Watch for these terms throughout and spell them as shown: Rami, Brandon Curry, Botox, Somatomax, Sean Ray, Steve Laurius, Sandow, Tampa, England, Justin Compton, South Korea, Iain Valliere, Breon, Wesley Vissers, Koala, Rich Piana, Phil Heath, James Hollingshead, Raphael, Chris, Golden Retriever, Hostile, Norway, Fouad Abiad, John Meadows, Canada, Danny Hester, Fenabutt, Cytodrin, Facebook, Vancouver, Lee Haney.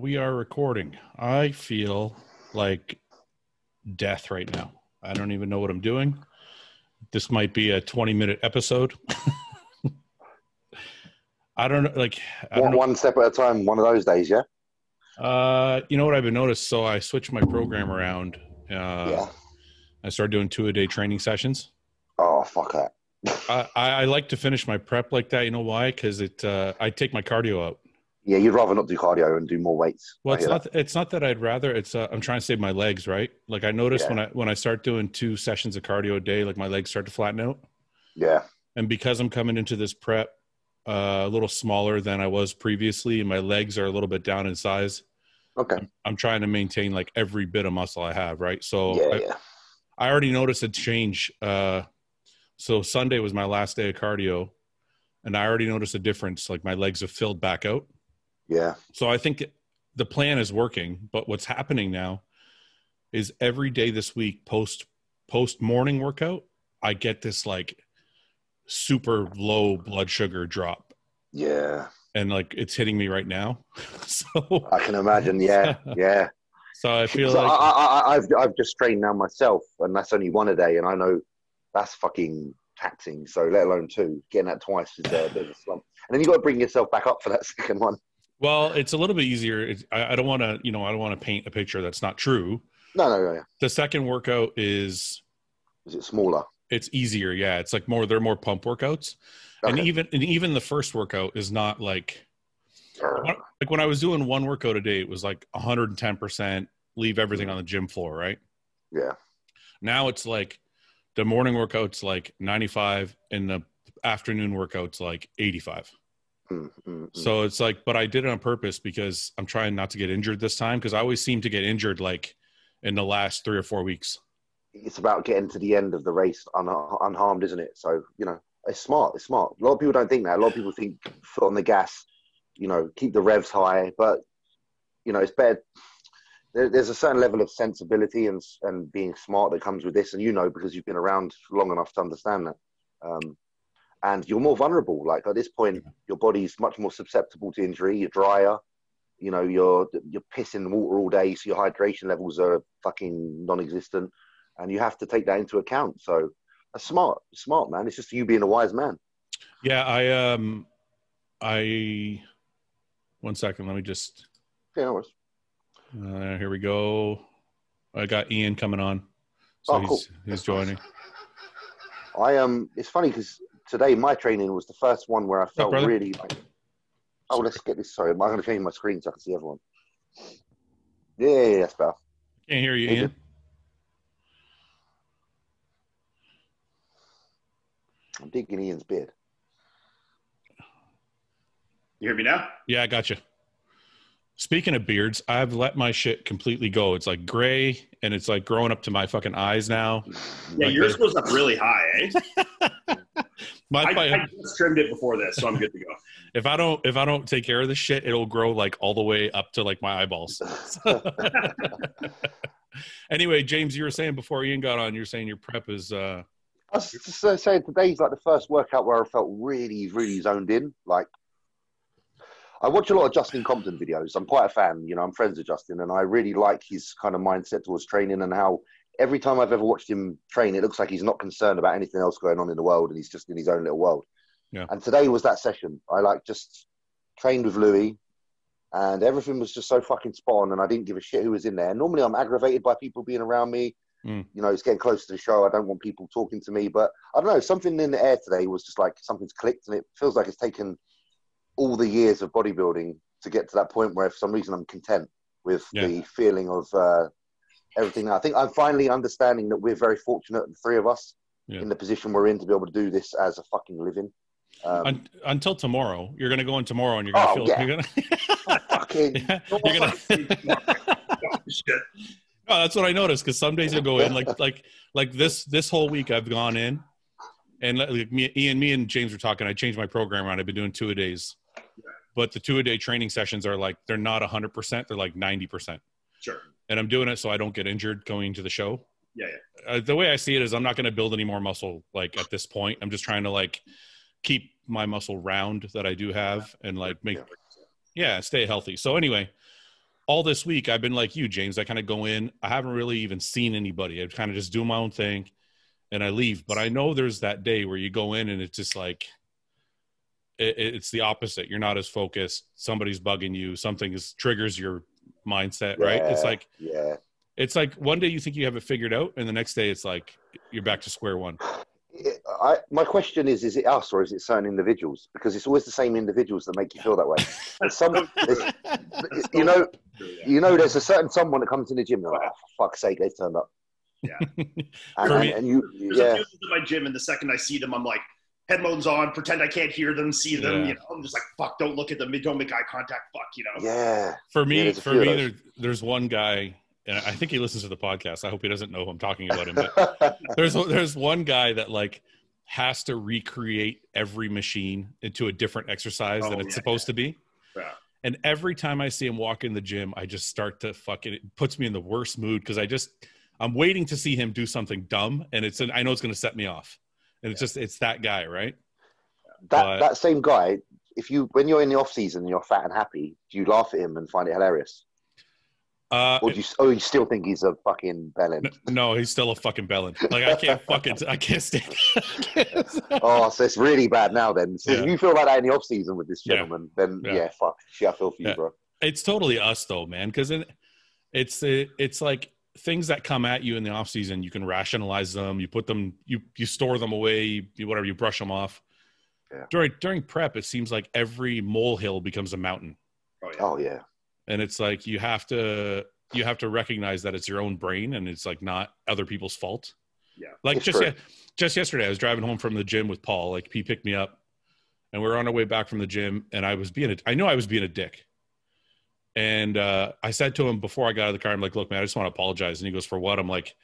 we are recording. I feel like death right now. I don't even know what I'm doing. This might be a 20-minute episode. I don't know. Like, one step at a time. One of those days, yeah. You know what I've been noticed? So I switched my program around. Yeah. I started doing 2 a day training sessions. Oh, fuck that. I like to finish my prep like that. You know why? Because I take my cardio out. Yeah, you'd rather not do cardio and do more weights. Well, it's not that I'd rather. It's I'm trying to save my legs, right? Like I noticed when I start doing 2 sessions of cardio a day, like my legs start to flatten out. Yeah. And because I'm coming into this prep a little smaller than I was previously, and my legs are a little bit down in size. Okay. I'm trying to maintain like every bit of muscle I have, right? So I already noticed a change. So Sunday was my last day of cardio, and I already noticed a difference. Like my legs have filled back out. Yeah. So I think the plan is working, but what's happening now is every day this week, post morning workout, I get this like super low blood sugar drop. Yeah. And like it's hitting me right now. So I can imagine. Yeah. Yeah. So I feel like I've just trained now myself, and that's only one a day, and I know that's fucking taxing. So let alone 2, getting that twice is a bit of a slump, and then you got to bring yourself back up for that second one. Well, it's a little bit easier. I don't want to, I don't want to paint a picture that's not true. No. The second workout is it smaller? It's easier. Yeah. It's like they're more pump workouts. Okay. And even the first workout is not like, like when I was doing one workout a day, it was like 110%, leave everything on the gym floor. Right. Yeah. Now it's like the morning workout's like 95 and the afternoon workout's like 85. So it's like, but I did it on purpose because I'm trying not to get injured this time, because I always seem to get injured like in the last 3 or 4 weeks. It's about getting to the end of the race unharmed, isn't it? So, it's smart. A lot of people don't think that. A lot of people think foot on the gas, keep the revs high, but it's better. There's a certain level of sensibility and being smart that comes with this. And because you've been around long enough to understand that. And you're more vulnerable. Like at this point, your body's much more susceptible to injury. You're drier, you're pissing water all day. So your hydration levels are fucking non-existent, and you have to take that into account. So that's smart, man. It's just you being a wise man. Yeah. I, 1 second. Let me just, here we go. I got Ian coming on. So cool. He's joining. It's funny because today, my training was the first one where I felt really like, let's get this. Sorry, I'm going to change my screen so I can see everyone. Yeah, that's better. Can't hear you, Ian. I'm digging Ian's beard. You hear me now? Yeah, I got you. Speaking of beards, I've let my shit completely go. It's like gray, and it's like growing up to my fucking eyes now. Yeah, like yours goes up really high, eh? I just trimmed it before this, so I'm good to go. If I don't take care of this shit, it'll grow like all the way up to like my eyeballs. Anyway, James, you were saying before Ian got on, you're saying your prep is. I was just saying today's like the first workout where I felt really, really zoned in. Like I watch a lot of Justin Compton videos. I'm quite a fan. I'm friends with Justin, and I really like his kind of mindset towards training and how. Every time I've ever watched him train, it looks like he's not concerned about anything else going on in the world, and he's just in his own little world. Yeah. And today was that session. I just trained with Louis, and everything was just so fucking spot on, and I didn't give a shit who was in there. Normally, I'm aggravated by people being around me. It's getting close to the show. I don't want people talking to me, but I don't know. Something in the air today was just like something's clicked, and it feels like it's taken all the years of bodybuilding to get to that point where, for some reason, I'm content with the feeling of. Everything. I think I'm finally understanding that we're very fortunate, the three of us, in the position we're in to be able to do this as a fucking living. Until tomorrow. You're going to go in tomorrow and you're going to feel like you're going to... No, that's what I noticed, because some days I go in, like this whole week I've gone in, and like me and James were talking. I changed my program around. I've been doing 2 a days. But the 2 a day training sessions are like, they're not 100%. They're like 90%. Sure. And I'm doing it so I don't get injured going to the show. Yeah. The way I see it is I'm not going to build any more muscle like at this point. I'm just trying to like keep my muscle round that I do have and like make stay healthy. So anyway, all this week, I've been like you, James. I kind of go in. I haven't really even seen anybody. I kind of just do my own thing and I leave. But I know there's that day where you go in and it's just like, it's the opposite. You're not as focused. Somebody's bugging you. Something triggers your mindset, right? It's like, yeah. It's like one day you think you have it figured out, and the next day it's like you're back to square one. My question is it us or is it certain individuals? Because it's always the same individuals that make you feel that way. And there's a certain someone that comes in the gym, they're like, oh, for fuck's sake, they've turned up. Yeah. There's a few of them in my gym, and the second I see them, I'm like, headphones on, pretend I can't hear them, see them, you know, I'm just like, fuck, don't look at them, don't make eye contact, fuck, you know. Yeah. For me, there's one guy, and I think he listens to the podcast. I hope he doesn't know who I'm talking about him, but there's one guy that like has to recreate every machine into a different exercise than it's supposed to be. Yeah. And every time I see him walk in the gym, I just start to fucking, it puts me in the worst mood because I'm waiting to see him do something dumb, and I know it's going to set me off. And it's it's that guy, right? That same guy, when you're in the off season and you're fat and happy, do you laugh at him and find it hilarious? Or you still think he's a fucking bellend? No, he's still a fucking bellend. Like I can't stand it. Oh, so it's really bad now then. So if you feel like that in the off season with this gentleman, then fuck. Shit, I feel for you, bro. It's totally us though, man. Cause it's like, things that come at you in the off season, you can rationalize them. You put them, you store them away, whatever, you brush them off. Yeah. During prep, it seems like every molehill becomes a mountain. Oh yeah. And it's like you have to recognize that it's your own brain and it's like not other people's fault. Yeah. Like it's just yesterday, I was driving home from the gym with Paul. Like he picked me up, and we were on our way back from the gym, and I knew I was being a dick. And I said to him before I got out of the car, I'm like, look, man, I just want to apologize. And he goes, for what? I'm like,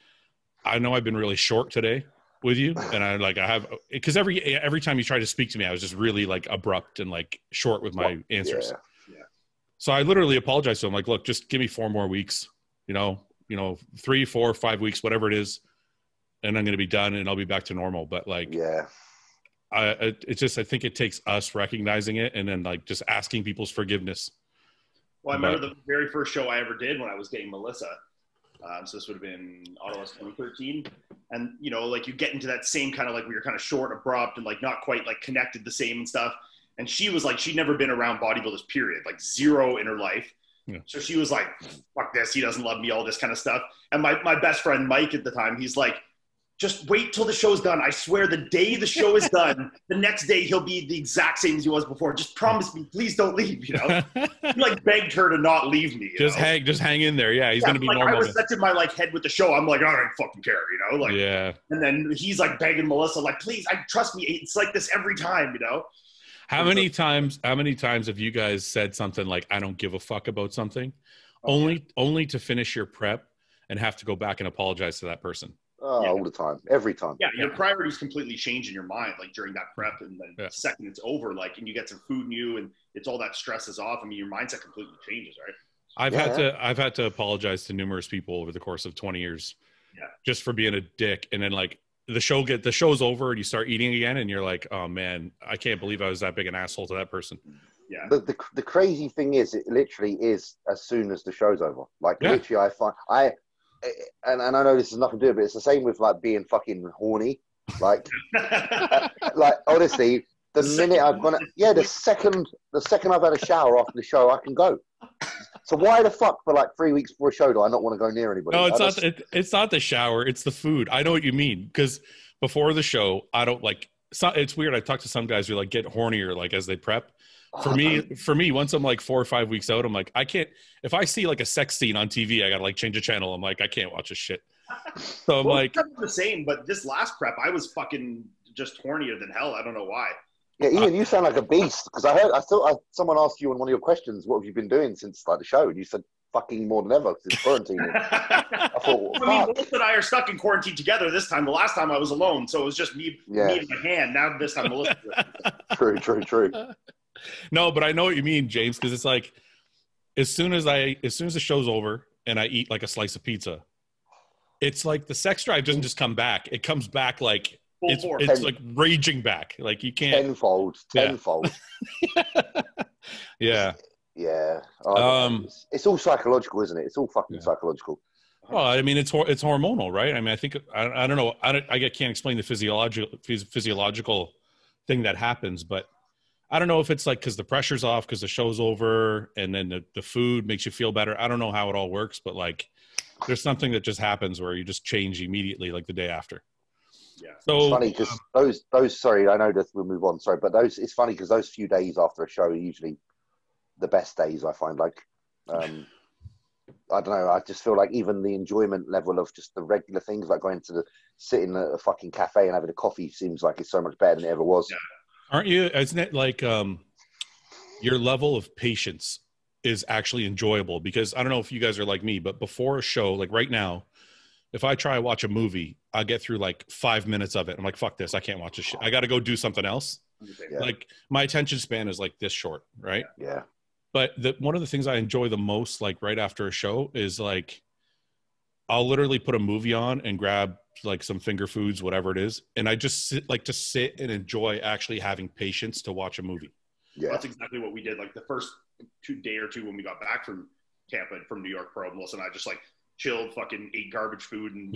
I know I've been really short today with you. And because every time you try to speak to me, I was just really like abrupt and like short with my answers. Yeah. So I literally apologized to him. Like, look, just give me 4 more weeks, 3, 4, 5 weeks, whatever it is. And I'm going to be done and I'll be back to normal. But like, I think it takes us recognizing it and then like just asking people's forgiveness. Well, I remember the very first show I ever did when I was dating Melissa. So this would have been Ottawa 2013. And, like you get into that same kind of like we were kind of short, abrupt, and like not quite like connected the same and stuff. And she was like, she'd never been around bodybuilders, period, like zero in her life. Yeah. So she was like, fuck this, he doesn't love me, all this kind of stuff. And my best friend Mike at the time, he's like, just wait till the show's done. I swear the day the show is done, the next day he'll be the exact same as he was before. Just promise me, please don't leave, He, like, begged her to not leave me. Just hang in there. Yeah, he's going to be like, normal. I was such in my, like, head with the show. I'm like, I don't fucking care, Like, yeah. And then he's, like, begging Melissa, like, please, trust me. It's like this every time, How many times have you guys said something like, I don't give a fuck about something? Only to finish your prep and have to go back and apologize to that person. All the time, every time. Yeah, your priorities completely change in your mind, like during that prep, and then the second it's over, like, and you get some food in you, and it's all that stress is off. I mean, your mindset completely changes, right? I've had to apologize to numerous people over the course of 20 years, just for being a dick. And then like the show's over, and you start eating again, and you're like, oh man, I can't believe I was that big an asshole to that person. Yeah. The crazy thing is, it literally is as soon as the show's over. Like literally, I find. And I know this is nothing to do, but it's the same with like being fucking horny. Like, like honestly, the second I've had a shower after the show, I can go. So why the fuck for like 3 weeks before a show do I not want to go near anybody? No, it's not the shower. It's the food. I know what you mean, because before the show, I don't like. It's weird. I talk to some guys who like get hornier like as they prep. For me, once I'm like 4 or 5 weeks out, I'm like, I can't. If I see like a sex scene on TV, I gotta like change the channel. I'm like, I can't watch this shit. So I'm like, the same. But this last prep, I was fucking just hornier than hell. I don't know why. Yeah, Ian, you sound like a beast because I thought someone asked you in one of your questions, what have you been doing since like the show, and you said fucking more than ever because it's quarantine. I thought, well, Melissa and I are stuck in quarantine together this time. The last time I was alone, so it was just me and my hand. Now this time, Melissa. True. No, but I know what you mean, James, because it's like as soon as the show's over and I eat like a slice of pizza, it's like the sex drive doesn't just come back. It comes back like it's like raging back. Like you can't tenfold. Yeah. Yeah. It's all psychological, isn't it? It's all fucking psychological. Well, I mean, it's hormonal, right? I mean, I think I don't know. I can't explain the physiological thing that happens, but I don't know if it's like because the pressure's off, because the show's over, and then the food makes you feel better. I don't know how it all works, but like, there's something that just happens where you just change immediately, like the day after. Yeah. So it's funny because those sorry, I know that we'll move on. Sorry, but those it's funny because those few days after a show are usually the best days. I find like. I don't know. I just feel like even the enjoyment level of just the regular things, like going to sitting at a fucking cafe and having a coffee, seems like it's so much better than it ever was. Yeah. Aren't you? Isn't it like your level of patience is actually enjoyable? Because I don't know if you guys are like me, but before a show, like right now, if I try to watch a movie, I get through like 5 minutes of it. I'm like, fuck this. I can't watch this shit. I got to go do something else. Yeah. Like my attention span is like this short, right? Yeah. But one of the things I enjoy the most, like right after a show, is like I'll literally put a movie on and grab like some finger foods, whatever it is, and I just sit and enjoy actually having patience to watch a movie. Yeah, that's exactly what we did. Like the first day or two when we got back from Tampa from New York Pro, Melissa and I just like chilled, fucking ate garbage food, and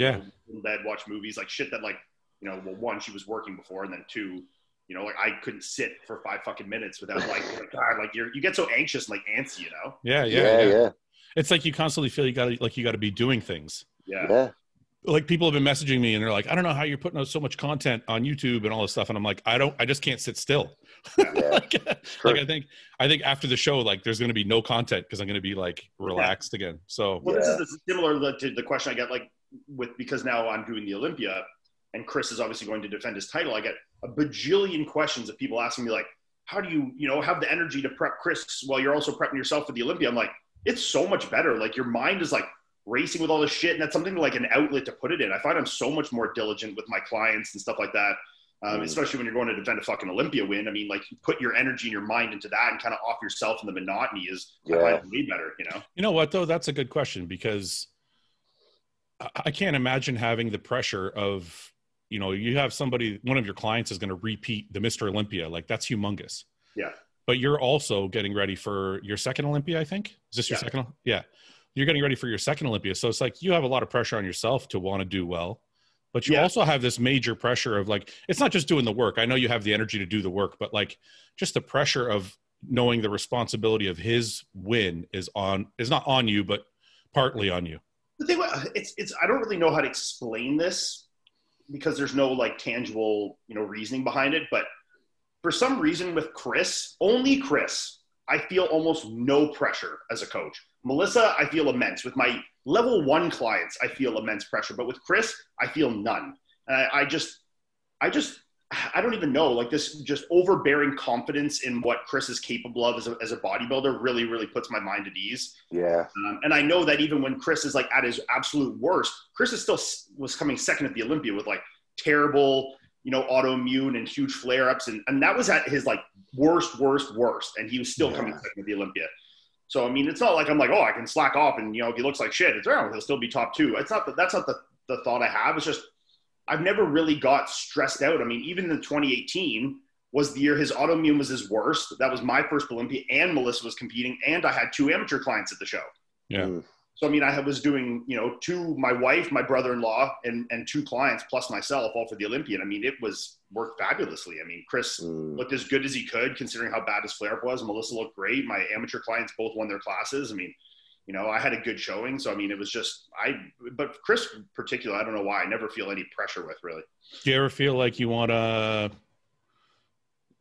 led watch movies, like shit that like you know, well, one, she was working before, and then two, you know, like I couldn't sit for 5 fucking minutes without like God, like you get so anxious, and, like antsy, you know? Yeah. It's like you constantly feel you got to be doing things. Yeah. Like people have been messaging me and they're like, I don't know how you're putting out so much content on YouTube and all this stuff, and I'm like, I just can't sit still. Yeah. I think after the show, like there's going to be no content because I'm going to be like relaxed again. So well, this is similar to the question I got like because now I'm doing the Olympia. And Chris is obviously going to defend his title. I get a bajillion questions of people asking me, like, how do you, you know, have the energy to prep Chris while you're also prepping yourself for the Olympia? I'm like, it's so much better. Like, your mind is, like, racing with all this shit. And that's something like an outlet to put it in. I find I'm so much more diligent with my clients and stuff like that, especially when you're going to defend a fucking Olympia win. I mean, like, you put your energy and your mind into that and kind of off yourself, and the monotony is way better, you know? You know what, though? That's a good question because I can't imagine having the pressure of, you know, you have somebody, one of your clients is going to repeat the Mr. Olympia. Like that's humongous. Yeah. But you're also getting ready for your second Olympia, I think. Is this your second? Yeah. You're getting ready for your second Olympia. So it's like, you have a lot of pressure on yourself to want to do well, but you also have this major pressure of like, it's not just doing the work. I know you have the energy to do the work, but like just the pressure of knowing the responsibility of his win is not on you, but partly on you. The thing, I don't really know how to explain this, because there's no like tangible, you know, reasoning behind it. But for some reason with Chris, only Chris, I feel almost no pressure as a coach. Melissa, I feel immense. With my level one clients, I feel immense pressure. But with Chris, I feel none. And I just, I don't even know, like this just overbearing confidence in what Chris is capable of as a bodybuilder really, really puts my mind at ease. Yeah. And I know that even when Chris is like at his absolute worst, Chris is still was coming second at the Olympia with like terrible, you know, autoimmune and huge flare-ups. And that was at his like worst. And he was still coming second at the Olympia. So, I mean, it's not like I'm like, oh, I can slack off and, you know, if he looks like shit, it's around, he'll still be top two. It's not that's not the thought I have. It's just, I've never really got stressed out. I mean, even in 2018 was the year his autoimmune was his worst. That was my first Olympia, and Melissa was competing, and I had 2 amateur clients at the show. Yeah. So, I mean, I was doing, you know, 2, my wife, my brother-in-law, and 2 clients plus myself, all for the Olympian. I mean, it worked fabulously. I mean, Chris looked as good as he could, considering how bad his flare-up was. Melissa looked great. My amateur clients both won their classes. I mean, you know, I had a good showing. So, I mean, it was just, but Chris in particular, I don't know why I never feel any pressure with really. Do you ever feel like you want to,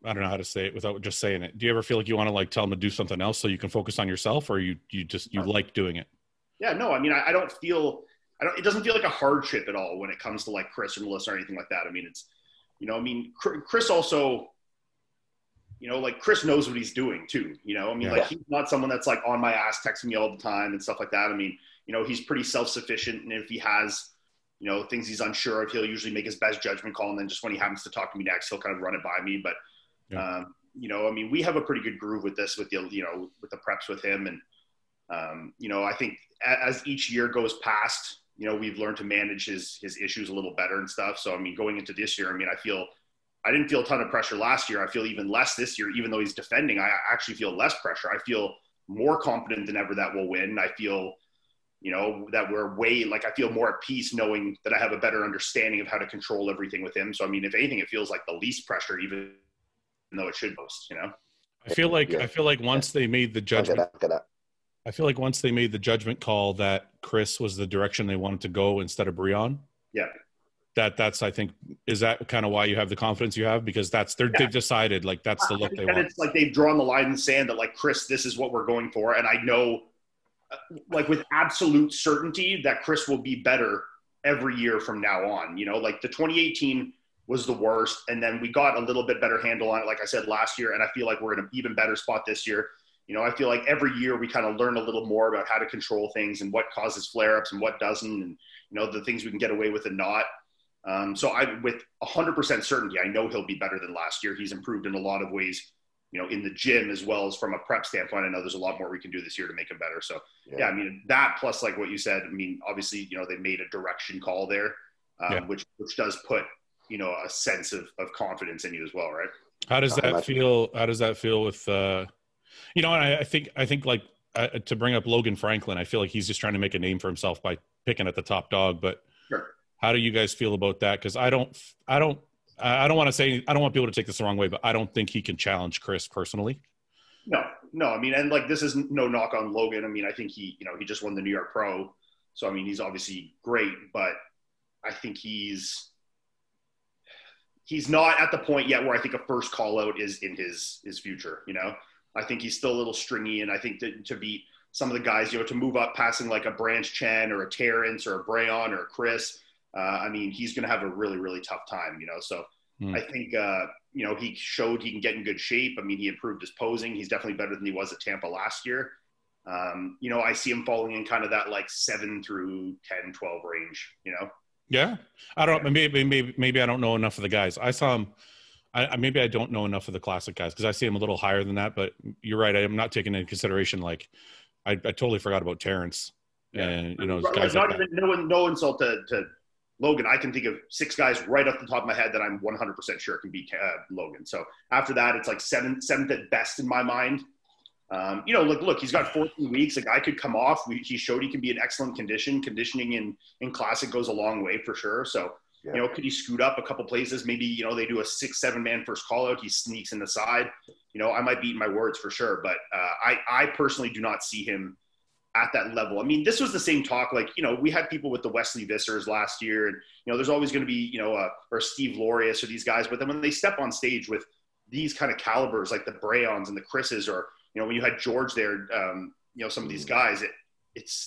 I don't know how to say it without just saying it. Do you ever feel like you want to like tell them to do something else so you can focus on yourself, or you just like doing it? Yeah, no, I mean, it doesn't feel like a hardship at all when it comes to like Chris or Melissa or anything like that. I mean, it's, you know, I mean, Chris also, you know, like Chris knows what he's doing too, you know, I mean, like he's not someone that's like on my ass texting me all the time and stuff like that. I mean, you know, he's pretty self-sufficient, and if he has, you know, things he's unsure of, he'll usually make his best judgment call. And then just when he happens to talk to me next, he'll kind of run it by me. But, you know, I mean, we have a pretty good groove with this, with the, you know, with the preps with him. And, you know, I think as each year goes past, you know, we've learned to manage his issues a little better and stuff. So, I mean, going into this year, I mean, I didn't feel a ton of pressure last year. I feel even less this year, even though he's defending. I actually feel less pressure. I feel more confident than ever that we'll win. I feel, you know, that we're way, like, I feel more at peace knowing that I have a better understanding of how to control everything with him. So, I mean, if anything, it feels like the least pressure, even though it should most, you know? I feel like once they made the judgment, call that Chris was the direction they wanted to go instead of Breon. Yeah. That's, I think, is that kind of why you have the confidence you have? Because they've decided, like, that's the look they want. It's like they've drawn the line in the sand that, like, Chris, this is what we're going for. And I know, like, with absolute certainty that Chris will be better every year from now on. You know, like, the 2018 was the worst. And then we got a little bit better handle on it, like I said, last year. And I feel like we're in an even better spot this year. You know, I feel like every year we kind of learn a little more about how to control things and what causes flare-ups and what doesn't, and, you know, the things we can get away with and not. So I, with 100% certainty, I know he'll be better than last year. He's improved in a lot of ways, you know, in the gym as well as from a prep standpoint. I know there's a lot more we can do this year to make him better. So, yeah, I mean, that plus, like what you said, I mean, obviously, you know, they made a direction call there, which does put, you know, a sense of confidence in you as well, right? How does that feel with, you know, and I think like, to bring up Logan Franklin, I feel like he's just trying to make a name for himself by picking at the top dog, but sure. How do you guys feel about that? Because I don't want to say, I don't want people to take this the wrong way, but I don't think he can challenge Chris personally. No. I mean, and like, this is no knock on Logan. I mean, I think he, you know, he just won the New York Pro. So, I mean, he's obviously great, but I think he's not at the point yet where I think a first call out is in his future. You know, I think he's still a little stringy. And I think that to beat some of the guys, you know, to move up passing like a Branch Chen or a Terrence or a Breon or a Chris, I mean, he's going to have a really, really tough time, you know? So I think, you know, he showed he can get in good shape. I mean, he improved his posing. He's definitely better than he was at Tampa last year. You know, I see him falling in kind of that like 7 through 10, 12 range, you know? Yeah. I don't, maybe I don't know enough of the guys. I saw him, maybe I don't know enough of the classic guys because I see him a little higher than that, but you're right. I am not taking into consideration. Like I totally forgot about Terrence and, you know, guys like that. No insult to Logan, I can think of 6 guys right off the top of my head that I'm 100% sure can beat Logan. So after that, it's like seventh at best in my mind. You know, look, he's got 14 weeks. Like I could come off. He showed he can be in excellent condition. Conditioning in classic goes a long way for sure. So, you know, could he scoot up a couple places? Maybe, you know, they do a 6-7 man first call out. He sneaks in the side. You know, I might be eating my words for sure, but I personally do not see him at that level. I mean, this was the same talk. Like, you know, we had people with the Wesley Vissers last year and, you know, there's always going to be, you know, or Steve Laurius or these guys, but then when they step on stage with these kind of calibers, like the Breons and the Chris's, or, you know, when you had George there, you know, some of these guys,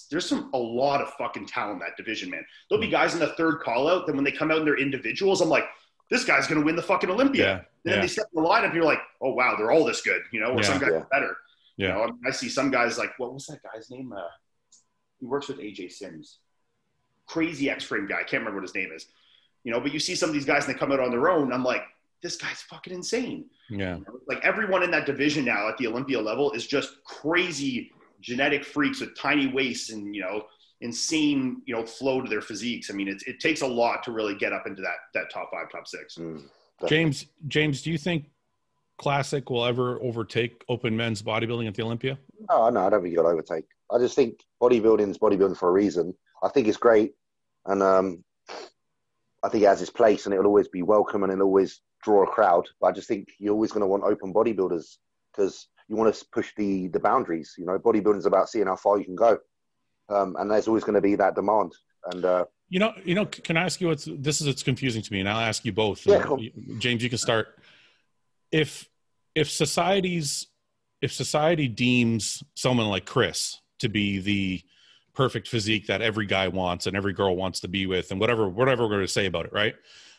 there's a lot of fucking talent in that division, man. There'll be guys in the third call out. Then when they come out in their individuals, I'm like, this guy's going to win the fucking Olympia. Yeah. And then they step in the lineup and you're like, oh wow, they're all this good, you know, or some guys are better. Yeah. You know, I mean, I see some guys like, what was that guy's name? He works with AJ Sims. Crazy X-frame guy. I can't remember what his name is. You know, but you see some of these guys and they come out on their own. I'm like, this guy's fucking insane. Yeah. You know? Like everyone in that division now at the Olympia level is just crazy genetic freaks with tiny waists and, you know, insane, you know, flow to their physiques. I mean, it takes a lot to really get up into that top 5, top 6. James, do you think classic will ever overtake open men's bodybuilding at the Olympia? No, I don't think it'll overtake. I just think bodybuilding's bodybuilding for a reason. I think it's great, and I think it has its place, and it'll always be welcome, and it'll always draw a crowd. But I just think you're always going to want open bodybuilders because you want to push the boundaries. You know, bodybuilding's about seeing how far you can go, and there's always going to be that demand. And you know, can I ask you it's confusing to me, and I'll ask you both. Yeah, James, you can start. If society deems someone like Chris to be the perfect physique that every guy wants and every girl wants to be with and whatever we're going to say about it, right?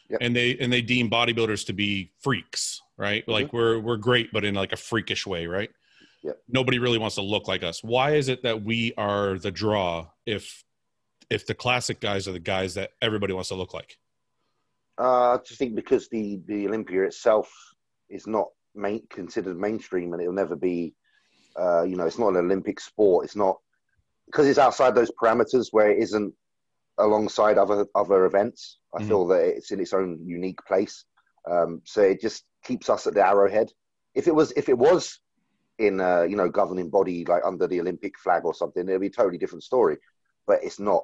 Yep. And they deem bodybuilders to be freaks, right? Like we're great, but in like a freakish way, right? Yep. Nobody really wants to look like us. Why is it that we are the draw if the classic guys are the guys that everybody wants to look like? I just think because the Olympia itself is not considered mainstream, and it'll never be, you know, it's not an Olympic sport. It's not, because it's outside those parameters where it isn't alongside other events. I feel that it's in its own unique place. So it just keeps us at the arrowhead. If it was in a, you know, governing body like under the Olympic flag or something, it'll be a totally different story. But it's not.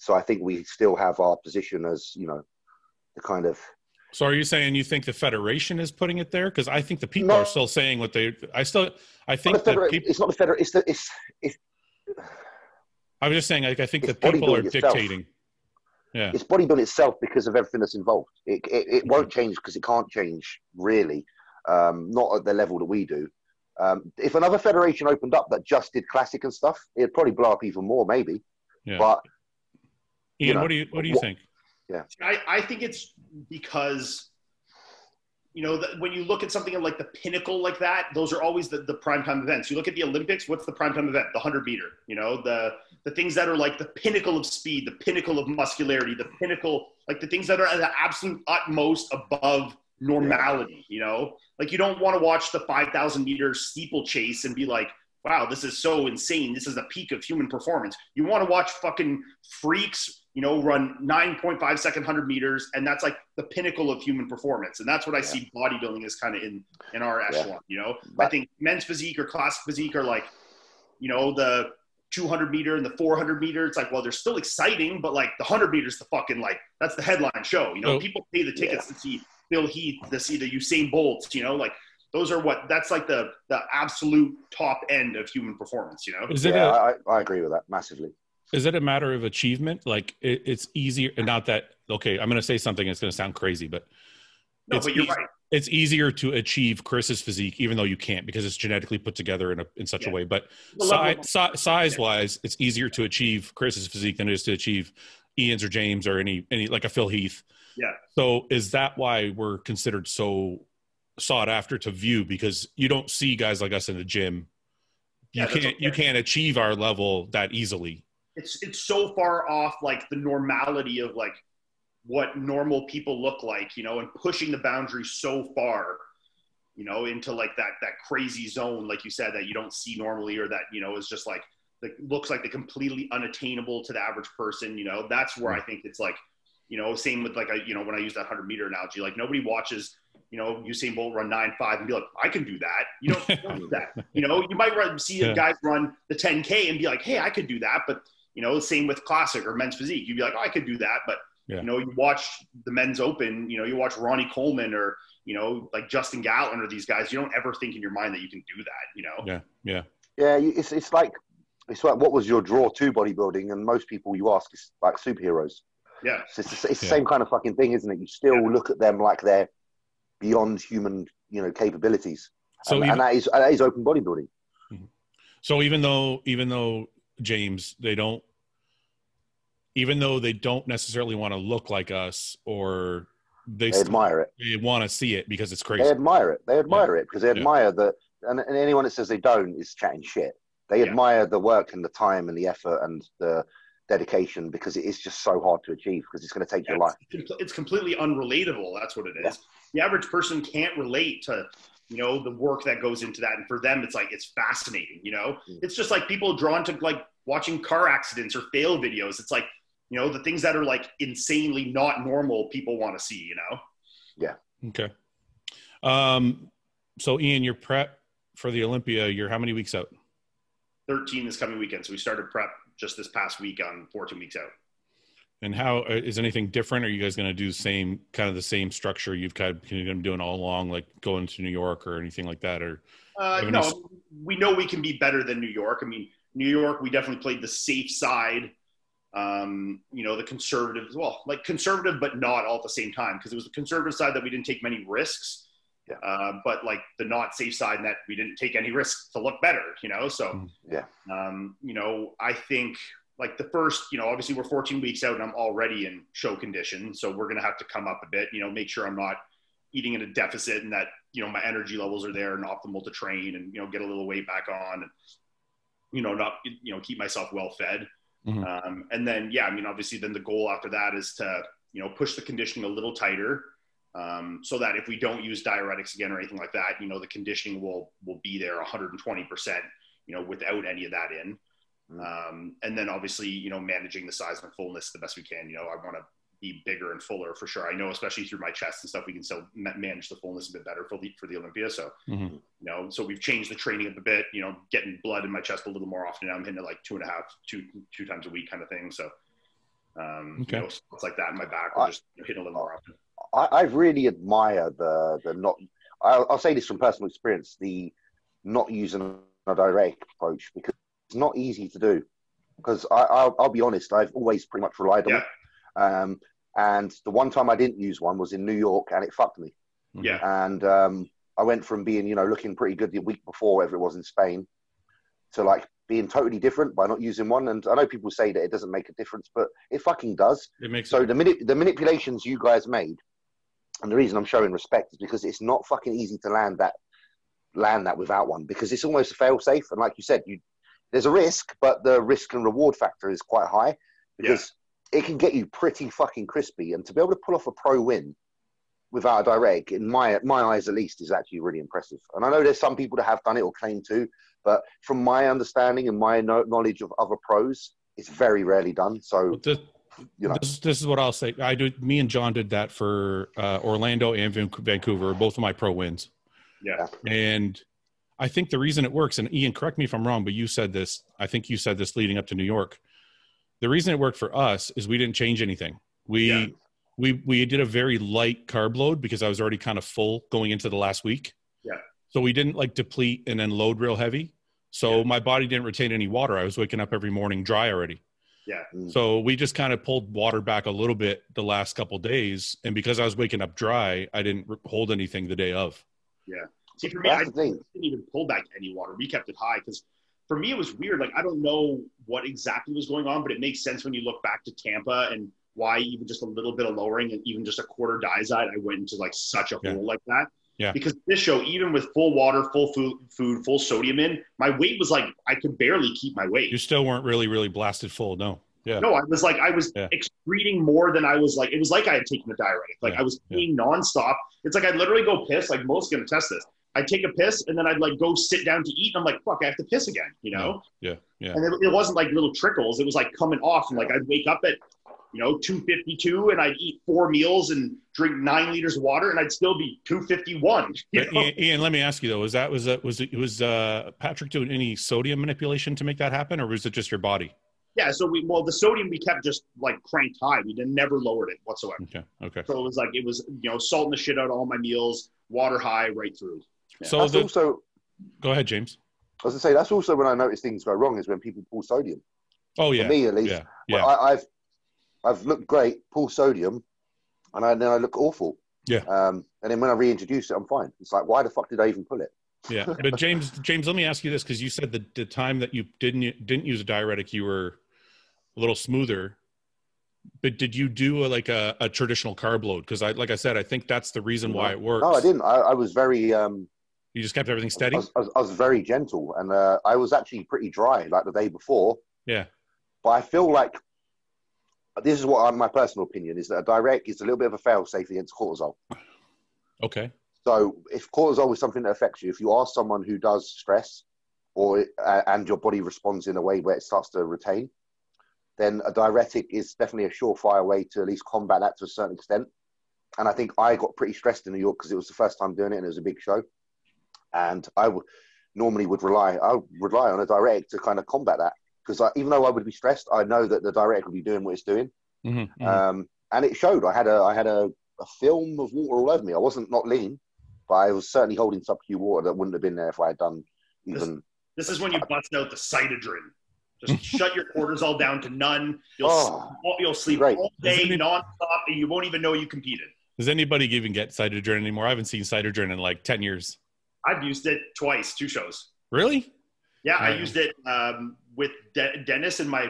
So I think we still have our position as, you know, the kind of. So are you saying you think the federation is putting it there? Because I think the people are still saying what they. I think that people. It's not the federation. It's the. It's I was just saying, like, I think the people are dictating. Yeah. It's bodybuilding itself because of everything that's involved. It won't change because it can't change really, not at the level that we do. If another federation opened up that just did classic and stuff, it'd probably blow up even more, maybe. Yeah. But Ian, what do you think? Yeah, I think it's because, you know, when you look at something like the pinnacle like that, those are always the primetime events. You look at the Olympics, what's the primetime event? The 100-meter, you know, the things that are like the pinnacle of speed, the pinnacle of muscularity, the pinnacle, like the things that are at the absolute utmost above normality, you know? Like you don't want to watch the 5,000-meter steeplechase and be like, wow, this is so insane. This is the peak of human performance. You want to watch fucking freaks, you know, run 9.5 second 100 meters. And that's like the pinnacle of human performance. And that's what I see bodybuilding is kind of in our echelon, you know. But I think men's physique or classic physique are like, you know, the 200 meter and the 400 meter. It's like, well, they're still exciting, but like the 100 meters, the fucking like, that's the headline show. You know, people pay the tickets to see Phil Heath, to see the Usain Bolts, you know, like, those are what, that's like the absolute top end of human performance, you know? I agree with that massively. Is it a matter of achievement? Like it's easier, and not that, okay, I'm going to say something that's going to sound crazy, but right. It's easier to achieve Chris's physique, even though you can't, because it's genetically put together in such a way. But size-wise, it's easier to achieve Chris's physique than it is to achieve Ian's or James or any like a Phil Heath. Yeah. So is that why we're considered so sought after to view, because you don't see guys like us in the gym? You can't achieve our level that easily. It's so far off like the normality of like what normal people look like, you know, and pushing the boundary so far, you know, into like that crazy zone, like you said, that you don't see normally, or that, you know, is just like looks like the completely unattainable to the average person, you know. That's where I think it's like, you know, same with like you know, when I use that 100-meter analogy, like nobody watches, you know, Usain Bolt run 9.5 and be like, I can do that. You don't do that. You know, you might see a guy run the 10K and be like, hey, I could do that. But, you know, same with classic or men's physique. You'd be like, oh, I could do that. But, you know, you watch the men's open, you know, you watch Ronnie Coleman or, you know, like Justin Gatlin or these guys, you don't ever think in your mind that you can do that, you know? Yeah, yeah. Yeah, it's like what was your draw to bodybuilding? And most people you ask is like superheroes. Yeah. So it's the same kind of fucking thing, isn't it? You still look at them like they're beyond human, you know, capabilities. So and that is open bodybuilding. So even though James, they don't necessarily want to look like us, or they admire it. They want to see it because it's crazy. They admire it. Because they admire that. And anyone that says they don't is chatting shit. They admire the work and the time and the effort and the dedication, because it is just so hard to achieve, because it's going to take your life. It's completely unrelatable. That's what it is. The average person can't relate to, you know, the work that goes into that. And for them, it's like, it's fascinating, you know? It's just like people drawn to like watching car accidents or fail videos. It's like, you know, the things that are like insanely not normal, people want to see, you know? Yeah. Okay. So Ian, your prep for the Olympia, you're how many weeks out? 13 this coming weekend. So we started prep just this past week on 14 weeks out. And how is anything different? Are you guys going to do the same structure you've kind of been doing all along, like going to New York or anything like that? Or no, we know we can be better than New York. I mean, New York, we definitely played the safe side, you know, the conservative as well, like conservative, but not all at the same time. Cause it was the conservative side that we didn't take many risks. Yeah. But like the not safe side, that we didn't take any risks to look better, you know? So, you know, I think like the first, you know, obviously we're 14 weeks out and I'm already in show condition. So we're going to have to come up a bit, you know, make sure I'm not eating in a deficit and that, you know, my energy levels are there and optimal to train and, you know, get a little weight back on and, you know, not, you know, keep myself well fed. And then, I mean, obviously then the goal after that is to, you know, push the conditioning a little tighter. So that if we don't use diuretics again or anything like that, you know, the conditioning will be there 120%, you know, without any of that in. And then obviously, you know, managing the size and fullness the best we can. You know, I want to be bigger and fuller for sure. I know, especially through my chest and stuff, we can still manage the fullness a bit better for the Olympia. So, you know, so we've changed the training up a bit, you know, getting blood in my chest a little more often. Now I'm hitting it like two times a week kind of thing. So, you know, stuff like that in my back, we're just hitting a little more often. I really admire I'll say this from personal experience, the not using a direct approach, because it's not easy to do. Because I'll be honest, I've always pretty much relied on it. And the one time I didn't use one was in New York, and it fucked me. And I went from being, you know, looking pretty good the week before, whatever it was in Spain, to like being totally different by not using one. And I know people say that it doesn't make a difference, but it fucking does. It makes sense. The manipulations you guys made, and the reason I'm showing respect is because it's not fucking easy to land that without one, because it's almost a fail safe. And like you said, there's a risk, but the risk and reward factor is quite high, because it can get you pretty fucking crispy. And to be able to pull off a pro win without a direct, in my eyes at least, is actually really impressive. And I know there's some people that have done it or claim to, but from my understanding and my knowledge of other pros, it's very rarely done. So, you know. This is what I'll say. Me and John did that for Orlando and Vancouver, both of my pro wins. And I think the reason it works, and Ian, correct me if I'm wrong, but I think you said this leading up to New York. The reason it worked for us is we didn't change anything. We did a very light carb load because I was already kind of full going into the last week. So we didn't like deplete and then load real heavy. So my body didn't retain any water. I was waking up every morning dry already. So we just kind of pulled water back a little bit the last couple of days. And because I was waking up dry, I didn't hold anything the day of. See, for me, I didn't even pull back any water. We kept it high because for me, it was weird. Like, I don't know what exactly was going on, but it makes sense when you look back to Tampa and why even just a little bit of lowering and even just a quarter diazide, I went into like such a hole like that. Because this show, even with full water, full food, full sodium in, my weight was like, I could barely keep my weight. You still weren't really, really blasted full. No. Yeah. No, I was like, I was excreting more than I was like, it was like I had taken a diuretic. Like I was peeing nonstop. It's like, I'd literally go piss. Like most going to test this. I'd take a piss and then I'd like go sit down to eat. And I'm like, fuck, I have to piss again, you know? And it wasn't like little trickles. It was like coming off. And like, I'd wake up at, you know, 252 and I'd eat four meals and drink 9 liters of water and I'd still be 251. Ian, let me ask you though, was Patrick doing any sodium manipulation to make that happen, or was it just your body? Yeah. So the sodium we kept just like cranked high. We never lowered it whatsoever. Okay. So it was, you know, salting the shit out of all my meals, water high right through. Yeah. So also, go ahead, James. I was gonna say, that's also when I notice things go wrong, is when people pull sodium. Oh yeah. For me at least. Yeah. Yeah. I've looked great, pull sodium, and then I look awful. Yeah. And then when I reintroduce it, I'm fine. It's like, why the fuck did I even pull it? Yeah. But James, let me ask you this, because you said that the time that you didn't use a diuretic, you were a little smoother. But did you do a traditional carb load? Because I think that's the reason why it works. No, I didn't. I was very. You just kept everything steady? I was very gentle, and I was actually pretty dry like the day before. Yeah. But I feel like this is what my personal opinion is, that a direct is a little bit of a fail-safe against cortisol. Okay. So if cortisol is something that affects you, if you are someone who does stress or and your body responds in a way where it starts to retain, then a diuretic is definitely a surefire way to at least combat that to a certain extent. And I think I got pretty stressed in New York because it was the first time doing it and it was a big show. And I would normally rely on a direct to kind of combat that. Because even though I would be stressed, I know that the direct would be doing what it's doing. Mm-hmm, and it showed. I had a film of water all over me. I wasn't not lean, but I was certainly holding sub-Q water that wouldn't have been there if I had done even... This is when you bust out the cytodrin. Just shut your cortisol down to none. You'll sleep all day, nonstop, and you won't even know you competed. Does anybody even get cytodrin anymore? I haven't seen cytodrin in like 10 years. I've used it twice, 2 shows. Really? Yeah, I used it with Dennis in my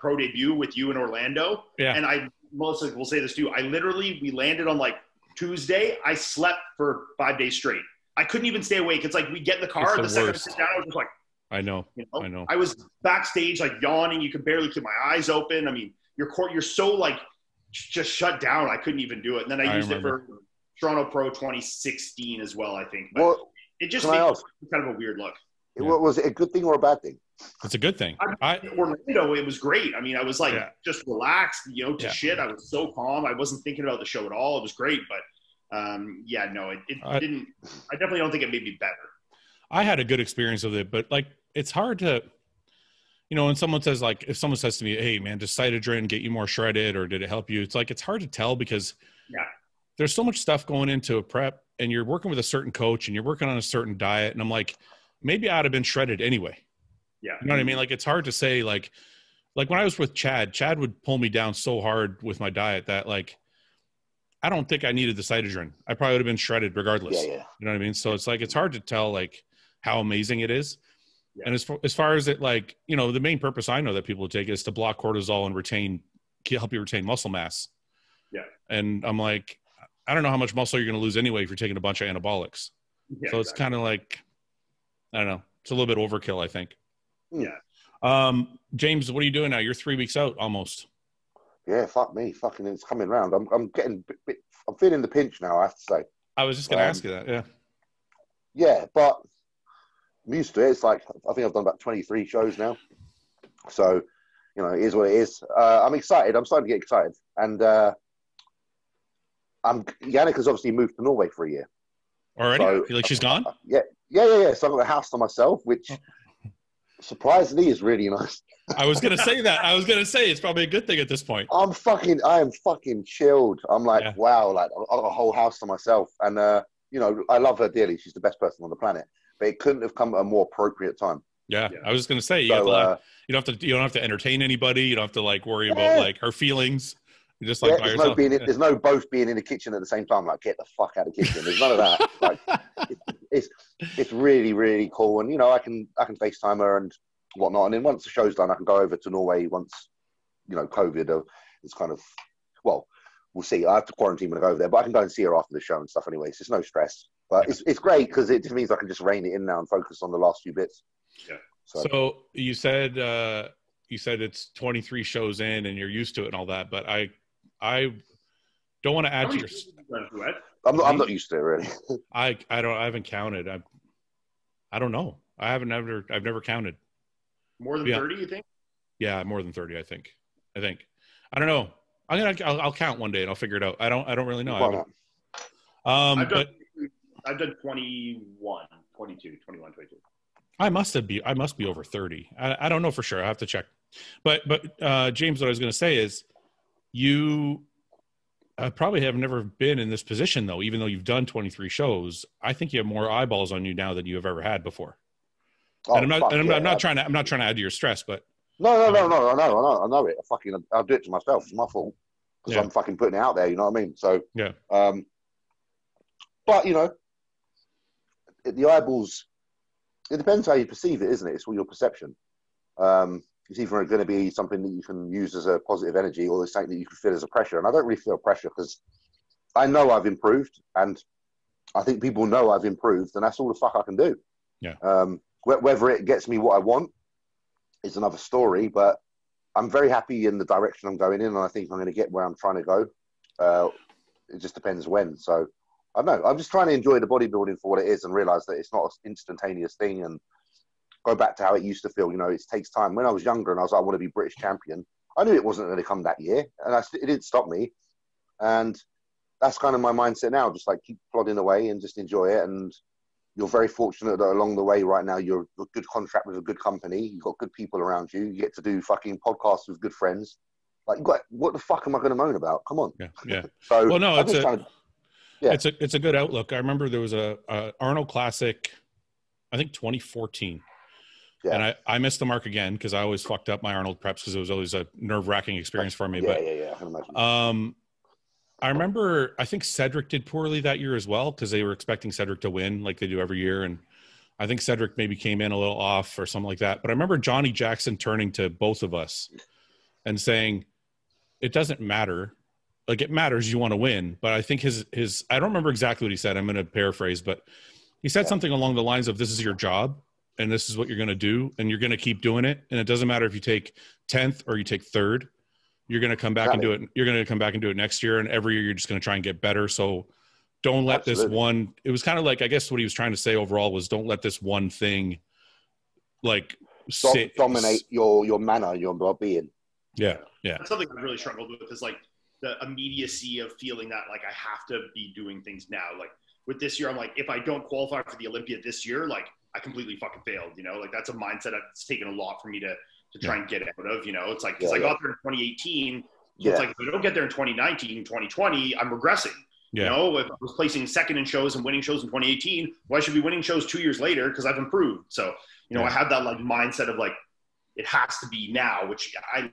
pro debut with you in Orlando. Yeah. And Melissa will say this too. We landed on like Tuesday. I slept for 5 days straight. I couldn't even stay awake. It's like we get in the car. The second I sit down, I was just like. I know. I was backstage like yawning. You could barely keep my eyes open. I mean, you're so like just shut down. I couldn't even do it. And then I used it for Toronto Pro 2016 as well, I think. But it just made kind of a weird look. Was it a good thing or a bad thing? It's a good thing. Orlando, it was great. I mean, I was like just relaxed, you know, to shit. I was so calm. I wasn't thinking about the show at all. It was great, but it didn't. I definitely don't think it made me better. I had a good experience with it, but like, it's hard to, you know, when someone says like, if someone says to me, "Hey man, does Cytodrin get you more shredded or did it help you?" It's like, it's hard to tell because there's so much stuff going into a prep and you're working with a certain coach and you're working on a certain diet. And I'm like, maybe I'd have been shredded anyway. Yeah. You know what I mean? Like, it's hard to say, like when I was with Chad would pull me down so hard with my diet that like, I don't think I needed the Cytodrin. I probably would have been shredded regardless. Yeah. You know what I mean? So it's like, it's hard to tell like how amazing it is. Yeah. And as far as it, like, you know, the main purpose I know that people take is to block cortisol and help you retain muscle mass. Yeah. And I'm like, I don't know how much muscle you're going to lose anyway if you're taking a bunch of anabolics. Yeah, so it's kind of like, I don't know. It's a little bit overkill, I think. Yeah. James, what are you doing now? You're 3 weeks out almost. Yeah, fuck me. Fucking, it's coming round. I'm getting I'm feeling the pinch now, I have to say. I was just going to ask you that, yeah. Yeah, but I'm used to it. It's like, I think I've done about 23 shows now. So, you know, it is what it is. I'm excited. I'm starting to get excited. And Yannick has obviously moved to Norway for a year. Already? So, like she's gone? Yeah. So I've got a house to myself, which surprisingly is really nice. I was going to say that. I was going to say it's probably a good thing at this point. I am fucking chilled. I'm like, wow, like I've got a whole house to myself. And, you know, I love her dearly. She's the best person on the planet. But it couldn't have come at a more appropriate time. Yeah. I was just going to say, you don't have to entertain anybody. You don't have to like worry about like her feelings. You're just like by yourself. There's no both being in the kitchen at the same time. Like, get the fuck out of the kitchen. There's none of that. Like, it's really, really cool. And, you know, I can FaceTime her and whatnot. And then once the show's done, I can go over to Norway once, you know, COVID is kind of, well, we'll see. I have to quarantine when I go over there, but I can go and see her after the show and stuff anyway. So it's no stress. But it's great because it just means I can just rein it in now and focus on the last few bits. Yeah. So you said it's 23 shows in and you're used to it and all that, but I don't want to add to your. I'm not used to it really. I haven't counted. I don't know. I've never counted. More than 30, you think? Yeah, more than 30. I think. I don't know. I'll count one day and I'll figure it out. I don't really know. I've done 21, 22, 21, 22. I must be over 30. I don't know for sure. I have to check. But James, what I was going to say is you probably have never been in this position though, even though you've done 23 shows. I think you have more eyeballs on you now than you have ever had before. I'm not trying to add to your stress, but no, I know it. I'll do it to myself. It's my fault because I'm fucking putting it out there. You know what I mean? So, yeah. But you know, the eyeballs, it depends how you perceive it, isn't it? It's all your perception. It's either going to be something that you can use as a positive energy or it's something that you can feel as a pressure. And I don't really feel pressure because I know I've improved and I think people know I've improved and that's all the fuck I can do. Yeah. Whether it gets me what I want is another story, but I'm very happy in the direction I'm going in and I think I'm going to get where I'm trying to go. It just depends when. So, I know. I'm just trying to enjoy the bodybuilding for what it is and realize that it's not an instantaneous thing and go back to how it used to feel. You know, it takes time. When I was younger and I was like, I want to be British champion, I knew it wasn't going to come that year and it didn't stop me. And that's kind of my mindset now. Just like keep plodding away and just enjoy it. And you're very fortunate that along the way right now, you're a good contract with a good company. You've got good people around you. You get to do fucking podcasts with good friends. Like, what the fuck am I going to moan about? Come on. Yeah. So, well, no, it's a... Yeah. It's a good outlook. I remember there was a Arnold Classic, I think 2014. Yeah. And I missed the mark again because I always fucked up my Arnold preps because it was always a nerve-wracking experience for me. Yeah. I can imagine. I remember, I think Cedric did poorly that year as well because they were expecting Cedric to win like they do every year. And I think Cedric maybe came in a little off or something like that. But I remember Johnny Jackson turning to both of us and saying, it doesn't matter. Like, it matters, you want to win. But I think his I don't remember exactly what he said. I'm going to paraphrase, but he said something along the lines of, this is your job and this is what you're going to do. And you're going to keep doing it. And it doesn't matter if you take 10th or you take third, you're going to come back do it. You're going to come back and do it next year. And every year you're just going to try and get better. So don't let this one, it was kind of like, I guess what he was trying to say overall was don't let this one thing like dominate your manner, your well-being. Yeah, yeah. That's something I've really struggled with is like the immediacy of feeling that like I have to be doing things now. Like with this year, I'm like, if I don't qualify for the Olympia this year, like I completely fucking failed, you know? Like that's a mindset it's taken a lot for me to try and get out of, you know? It's like, because I got there in 2018. So it's like, if I don't get there in 2019, 2020, I'm regressing. Yeah. You know, if I was placing second in shows and winning shows in 2018, well, I should be winning shows 2 years later because I've improved. So, you know, I have that like mindset of like, it has to be now, which I,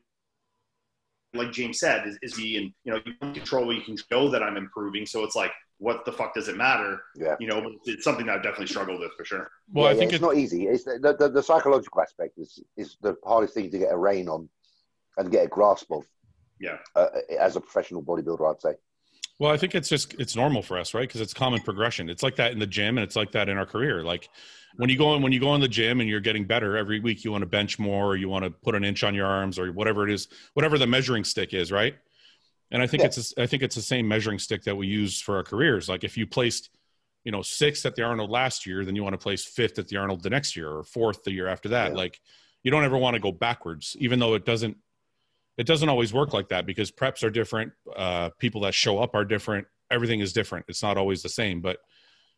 like James said, is me. And, you know, you can control what you can show that I'm improving. So it's like, what the fuck does it matter? Yeah. You know, but it's something that I've definitely struggled with for sure. Well, I think it's not easy. It's the psychological aspect is the hardest thing to get a rein on and get a grasp of. Yeah. As a professional bodybuilder, I'd say. Well, I think it's just, it's normal for us, right? Because it's common progression. It's like that in the gym and it's like that in our career. Like when you go in the gym and you're getting better every week, you want to bench more, or you want to put an inch on your arms or whatever it is, whatever the measuring stick is, right? And I think it's the same measuring stick that we use for our careers. Like if you placed, you know, 6th at the Arnold last year, then you want to place 5th at the Arnold the next year or 4th the year after that. Yeah. Like you don't ever want to go backwards, even though it doesn't always work like that because preps are different. People that show up are different. Everything is different. It's not always the same, but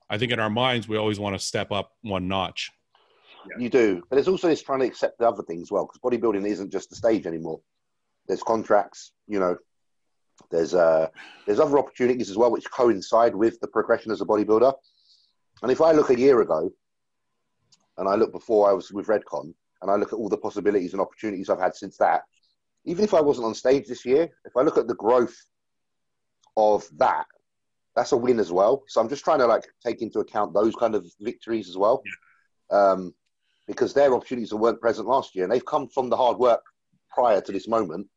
I think in our minds, we always want to step up one notch. Yeah. You do. But there's also this trying to accept the other things as well, because bodybuilding isn't just the stage anymore. There's contracts, you know, there's other opportunities as well, which coincide with the progression as a bodybuilder. And if I look a year ago and I look before I was with Redcon and I look at all the possibilities and opportunities I've had since that, even if I wasn't on stage this year, if I look at the growth of that, that's a win as well. So I'm just trying to like take into account those kind of victories as well, because their opportunities weren't present last year and they've come from the hard work prior to this moment.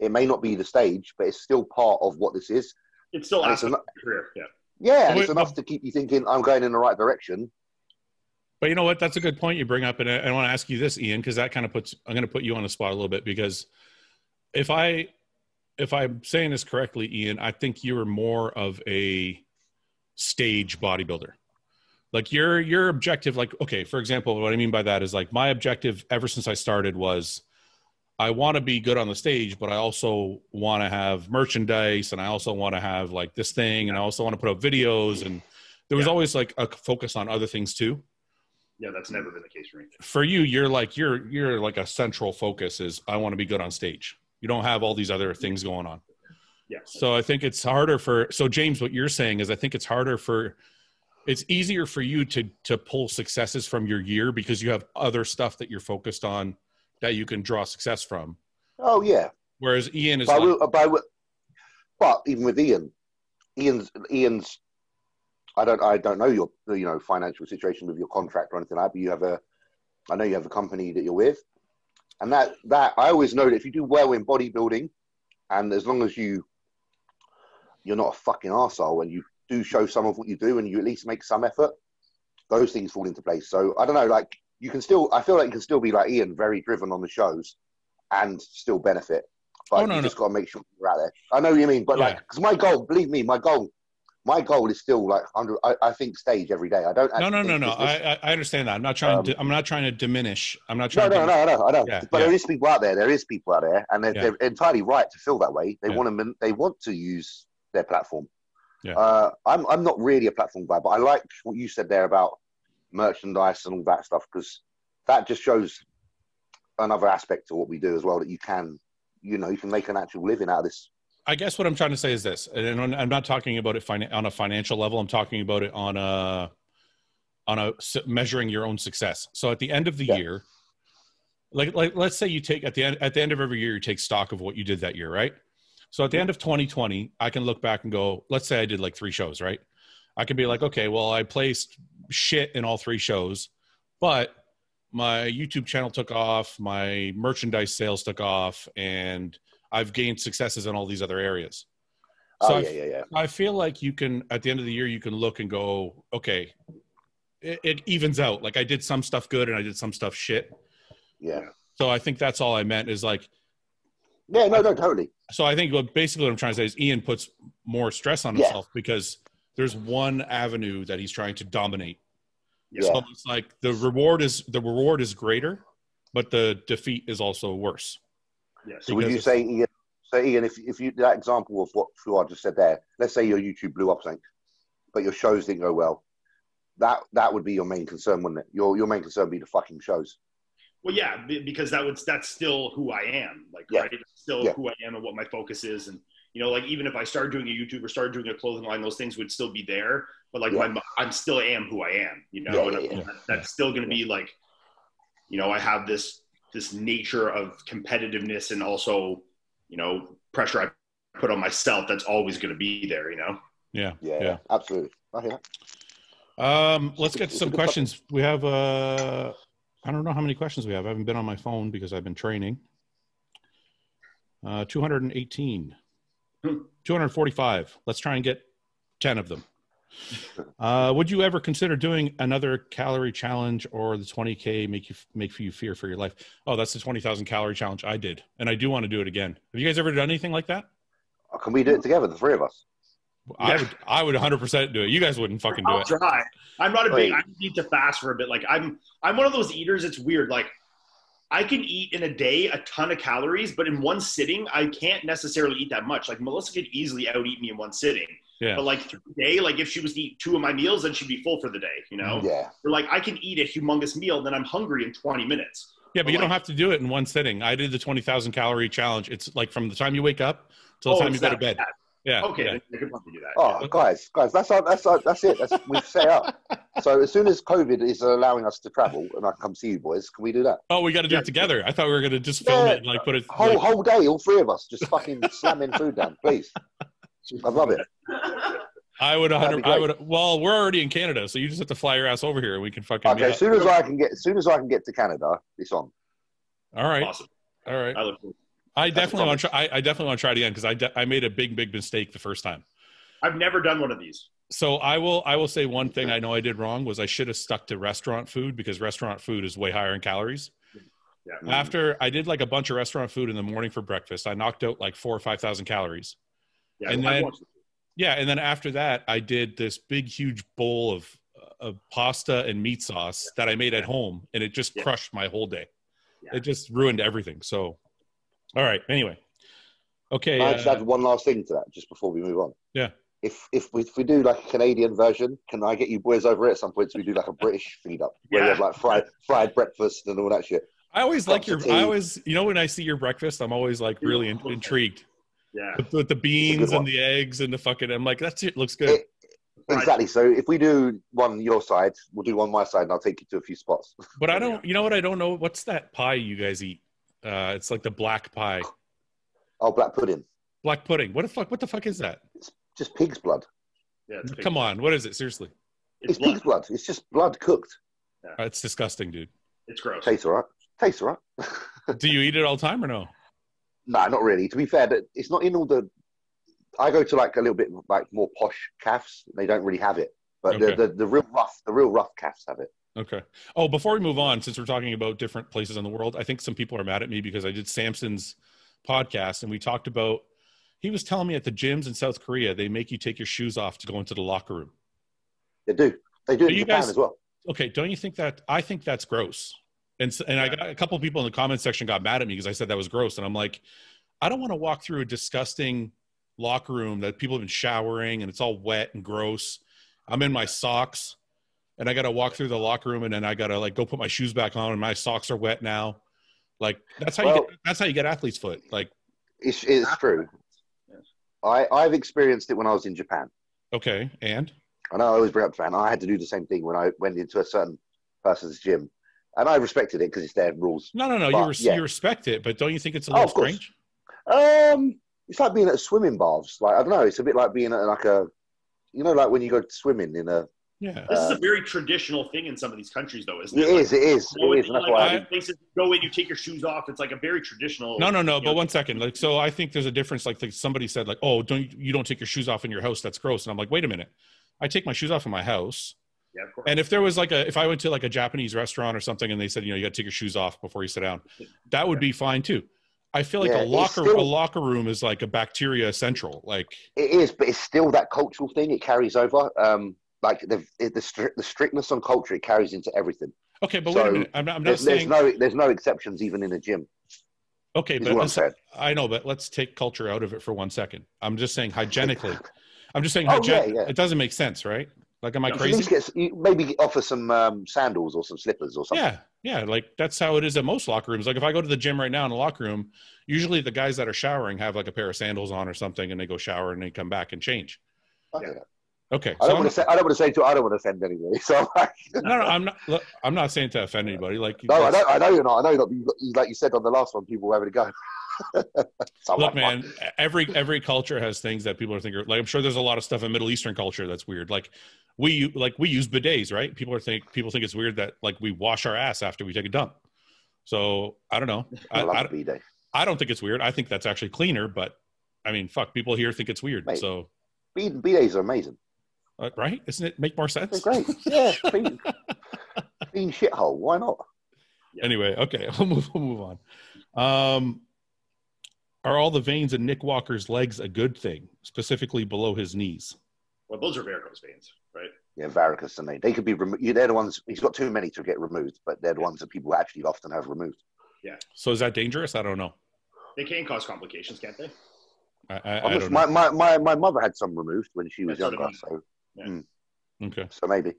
It may not be the stage, but it's still part of what this is. It's still aspect of your career. Yeah. Yeah, so it's enough to keep you thinking I'm going in the right direction. But you know what? That's a good point you bring up, and I want to ask you this, Ian, because that kind of I'm going to put you on the spot a little bit because. If I'm saying this correctly, Ian, I think you were more of a stage bodybuilder. Like your objective, like, okay, for example, what I mean by that is like my objective ever since I started was I want to be good on the stage, but I also want to have merchandise and I also want to have like this thing. And I also want to put up videos. And there was always like a focus on other things too. Yeah, that's never been the case for me. For you, you're like a central focus is I want to be good on stage. You don't have all these other things going on. Yeah. So I think it's harder so James, what you're saying is I think it's easier for you to pull successes from your year because you have other stuff that you're focused on that you can draw success from. Oh yeah. Whereas Ian is but even with Ian's I don't know your financial situation with your contract or anything like that, but I know you have a company that you're with. And that I always know that if you do well in bodybuilding, and as long as you're not a fucking arsehole and you do show some of what you do and you at least make some effort, those things fall into place. So I don't know, like I feel like you can still be like Ian, very driven on the shows and still benefit. But just got to make sure you're out there. I know what you mean, but because my goal, believe me, my goal is still like I think stage every day. I don't. No. I understand that. I'm not trying to diminish. I'm not trying. No. I know. Yeah, but there is people out there. And they're entirely right to feel that way. They want to. They want to use their platform. Yeah. I'm not really a platform guy, but I like what you said there about merchandise and all that stuff because that just shows another aspect to what we do as well. That you can, you can make an actual living out of this. I guess what I'm trying to say is this, and I'm not talking about it on a financial level. I'm talking about it on a measuring your own success. So at the end of the year, like let's say you take at the end of every year, you take stock of what you did that year, right? So at the end of 2020, I can look back and go, let's say I did like 3 shows, right? I can be like, okay, well, I placed shit in all 3 shows, but my YouTube channel took off, my merchandise sales took off, and I've gained successes in all these other areas. So I feel like you can, at the end of the year, you can look and go, okay, it evens out. Like I did some stuff good and I did some stuff shit. Yeah. So I think that's all I meant is like. Yeah, no, totally. So I think basically what I'm trying to say is Ian puts more stress on himself because there's one avenue that he's trying to dominate. Yeah. So it's like the reward is greater, but the defeat is also worse. Yes. So would you say, Ian, if you that example of what Fuad just said there, let's say your YouTube blew up something, but your shows didn't go well, that would be your main concern, wouldn't it? Your main concern would be the fucking shows. Well, yeah, because that's still who I am, like, yeah. Right? It's still who I am and what my focus is, and like even if I started doing a YouTube or started doing a clothing line, those things would still be there, but like I'm still am who I am, That's still going to be like, I have this nature of competitiveness and also, pressure I put on myself. That's always going to be there, Yeah, absolutely. I hear that. Let's get to some questions. We have, I don't know how many questions we have. I haven't been on my phone because I've been training. 218, 245. Let's try and get 10 of them. Would you ever consider doing another calorie challenge, or the 20K make you fear for your life? Oh, that's the 20,000 calorie challenge I did. And I do want to do it again. Have you guys ever done anything like that? Can we do it together? The three of us? I would 100% do it. You guys wouldn't fucking do it. I'll try. I'm not a big, I need to fast for a bit. Like I'm one of those eaters. It's weird. Like I can eat in a day a ton of calories, but in one sitting, I can't necessarily eat that much. Like Melissa could easily out eat me in one sitting. Yeah. But like through the day, like if she was to eat two of my meals, then she'd be full for the day, Yeah. Or like I can eat a humongous meal, then I'm hungry in 20 minutes. Yeah, but you don't have to do it in one sitting. I did the 20,000 calorie challenge. It's like from the time you wake up till the time you go to bed. Bad. Yeah. Okay, yeah. I could probably do that. Oh, yeah. Guys, that's it. We've set up. So as soon as COVID is allowing us to travel and I can come see you boys, can we do that? Oh, we got to do it together. I thought we were going to just film it and like put it. Whole day, all three of us, just fucking slamming food down, please. I love it. I would. Well, we're already in Canada, so you just have to fly your ass over here, and we can fucking. Okay, as soon as I can get to Canada, it's on. All right. Awesome. All right. I definitely want to try it again because I made a big mistake the first time. I've never done one of these. So I will say one thing I know I did wrong was I should have stuck to restaurant food because restaurant food is way higher in calories. Yeah. After I did like a bunch of restaurant food in the morning for breakfast, I knocked out like 4,000 or 5,000 calories. Yeah, and then after that, I did this big, huge bowl of pasta and meat sauce that I made at home, and it just crushed my whole day. Yeah. It just ruined everything. So, all right. Anyway, okay. I just add one last thing to that, just before we move on. Yeah. If we do like a Canadian version, can I get you boys over it at some point? So we do like a British feed up where we have like fried breakfast and all that shit. I always like your. I always, when I see your breakfast, I'm always like really intrigued. Yeah, with the beans and the eggs and the fucking, I'm like, that's it. Looks good. Exactly. So if we do one your side, we'll do one my side, and I'll take you to a few spots. But I don't. You know what? I don't know what's that pie you guys eat. It's like the black pie. Oh, black pudding. Black pudding. What the fuck? What the fuck is that? It's just pig's blood. Yeah. It's pig's blood. Come on. What is it? Seriously. It's pig's blood. It's just blood cooked. Yeah. It's disgusting, dude. It's gross. Tastes alright. Do you eat it all the time or no? No, not really. To be fair, it's not in all the. I go to like a little bit like more posh cafes. They don't really have it, but the real rough cafes have it. Okay. Oh, before we move on, since we're talking about different places in the world, I think some people are mad at me because I did Samson's podcast and we talked about. He was telling me at the gyms in South Korea they make you take your shoes off to go into the locker room. They do. They do in Japan as well. Okay. Don't you think that? I think that's gross. And I got a couple of people in the comment section got mad at me because I said that was gross. And I'm like, I don't want to walk through a disgusting locker room that people have been showering and it's all wet and gross. I'm in my socks and I got to walk through the locker room and then I got to like go put my shoes back on and my socks are wet now. Like that's how you get athlete's foot. Like it's true. I've experienced it when I was in Japan. Okay. And I know I always bring up Japan. I had to do the same thing when I went into a certain person's gym. And I respected it because it's their rules. No. But, you respect it, but don't you think it's a little strange? It's like being at a swimming baths. Like I don't know. It's a bit like being at like a, like when you go swimming in a. Yeah. This is a very traditional thing in some of these countries, though, isn't it? It is. That's why places go in, you take your shoes off. It's like a very traditional. No. But 1 second, like so, I think there's a difference. Like somebody said, like, oh, don't take your shoes off in your house? That's gross. And I'm like, wait a minute, I take my shoes off in my house. Yeah, of course. And if there was like if I went to like a Japanese restaurant or something and they said, you got to take your shoes off before you sit down, that would be fine too. I feel like a locker room is like a bacteria central. Like it is, but it's still that cultural thing. It carries over. Like the strictness on culture, it carries into everything. Okay, but so wait a minute. I'm not saying... There's no exceptions even in a gym. Okay, but I know, but let's take culture out of it for 1 second. I'm just saying hygienically. I'm just saying hygienically. Yeah. It doesn't make sense, right? Like, am I crazy? Maybe offer some sandals or some slippers or something. Yeah, like that's how it is at most locker rooms. Like if I go to the gym right now in the locker room, usually the guys that are showering have like a pair of sandals on or something, and they go shower and they come back and change. Okay. Yeah. Okay. I don't want to offend anybody. So I'm not saying to offend anybody. Like I know you're not. I know you're not. Like you said on the last one, people were having a go. Look, man, every culture has things that people are thinking. Like I'm sure there's a lot of stuff in Middle Eastern culture that's weird. Like we use bidets, right? People think it's weird that like we wash our ass after we take a dump. So I don't know. I don't think it's weird. I think that's actually cleaner. But I mean, fuck, people here think it's weird. Mate, so bidets are amazing. Right? Isn't it make more sense? Great. Yeah. Clean shithole. Why not? Anyway, okay. We'll move on. Are all the veins in Nick Walker's legs a good thing, specifically below his knees? Well, those are varicose veins, right? Yeah, varicose, and they could be removed. They're the ones – he's got too many to get removed, but they're the ones that people actually often have removed. Yeah. So is that dangerous? I don't know. They can cause complications, can't they? I don't know. My mother had some removed when she was younger, so – yeah. Mm. Okay. So maybe.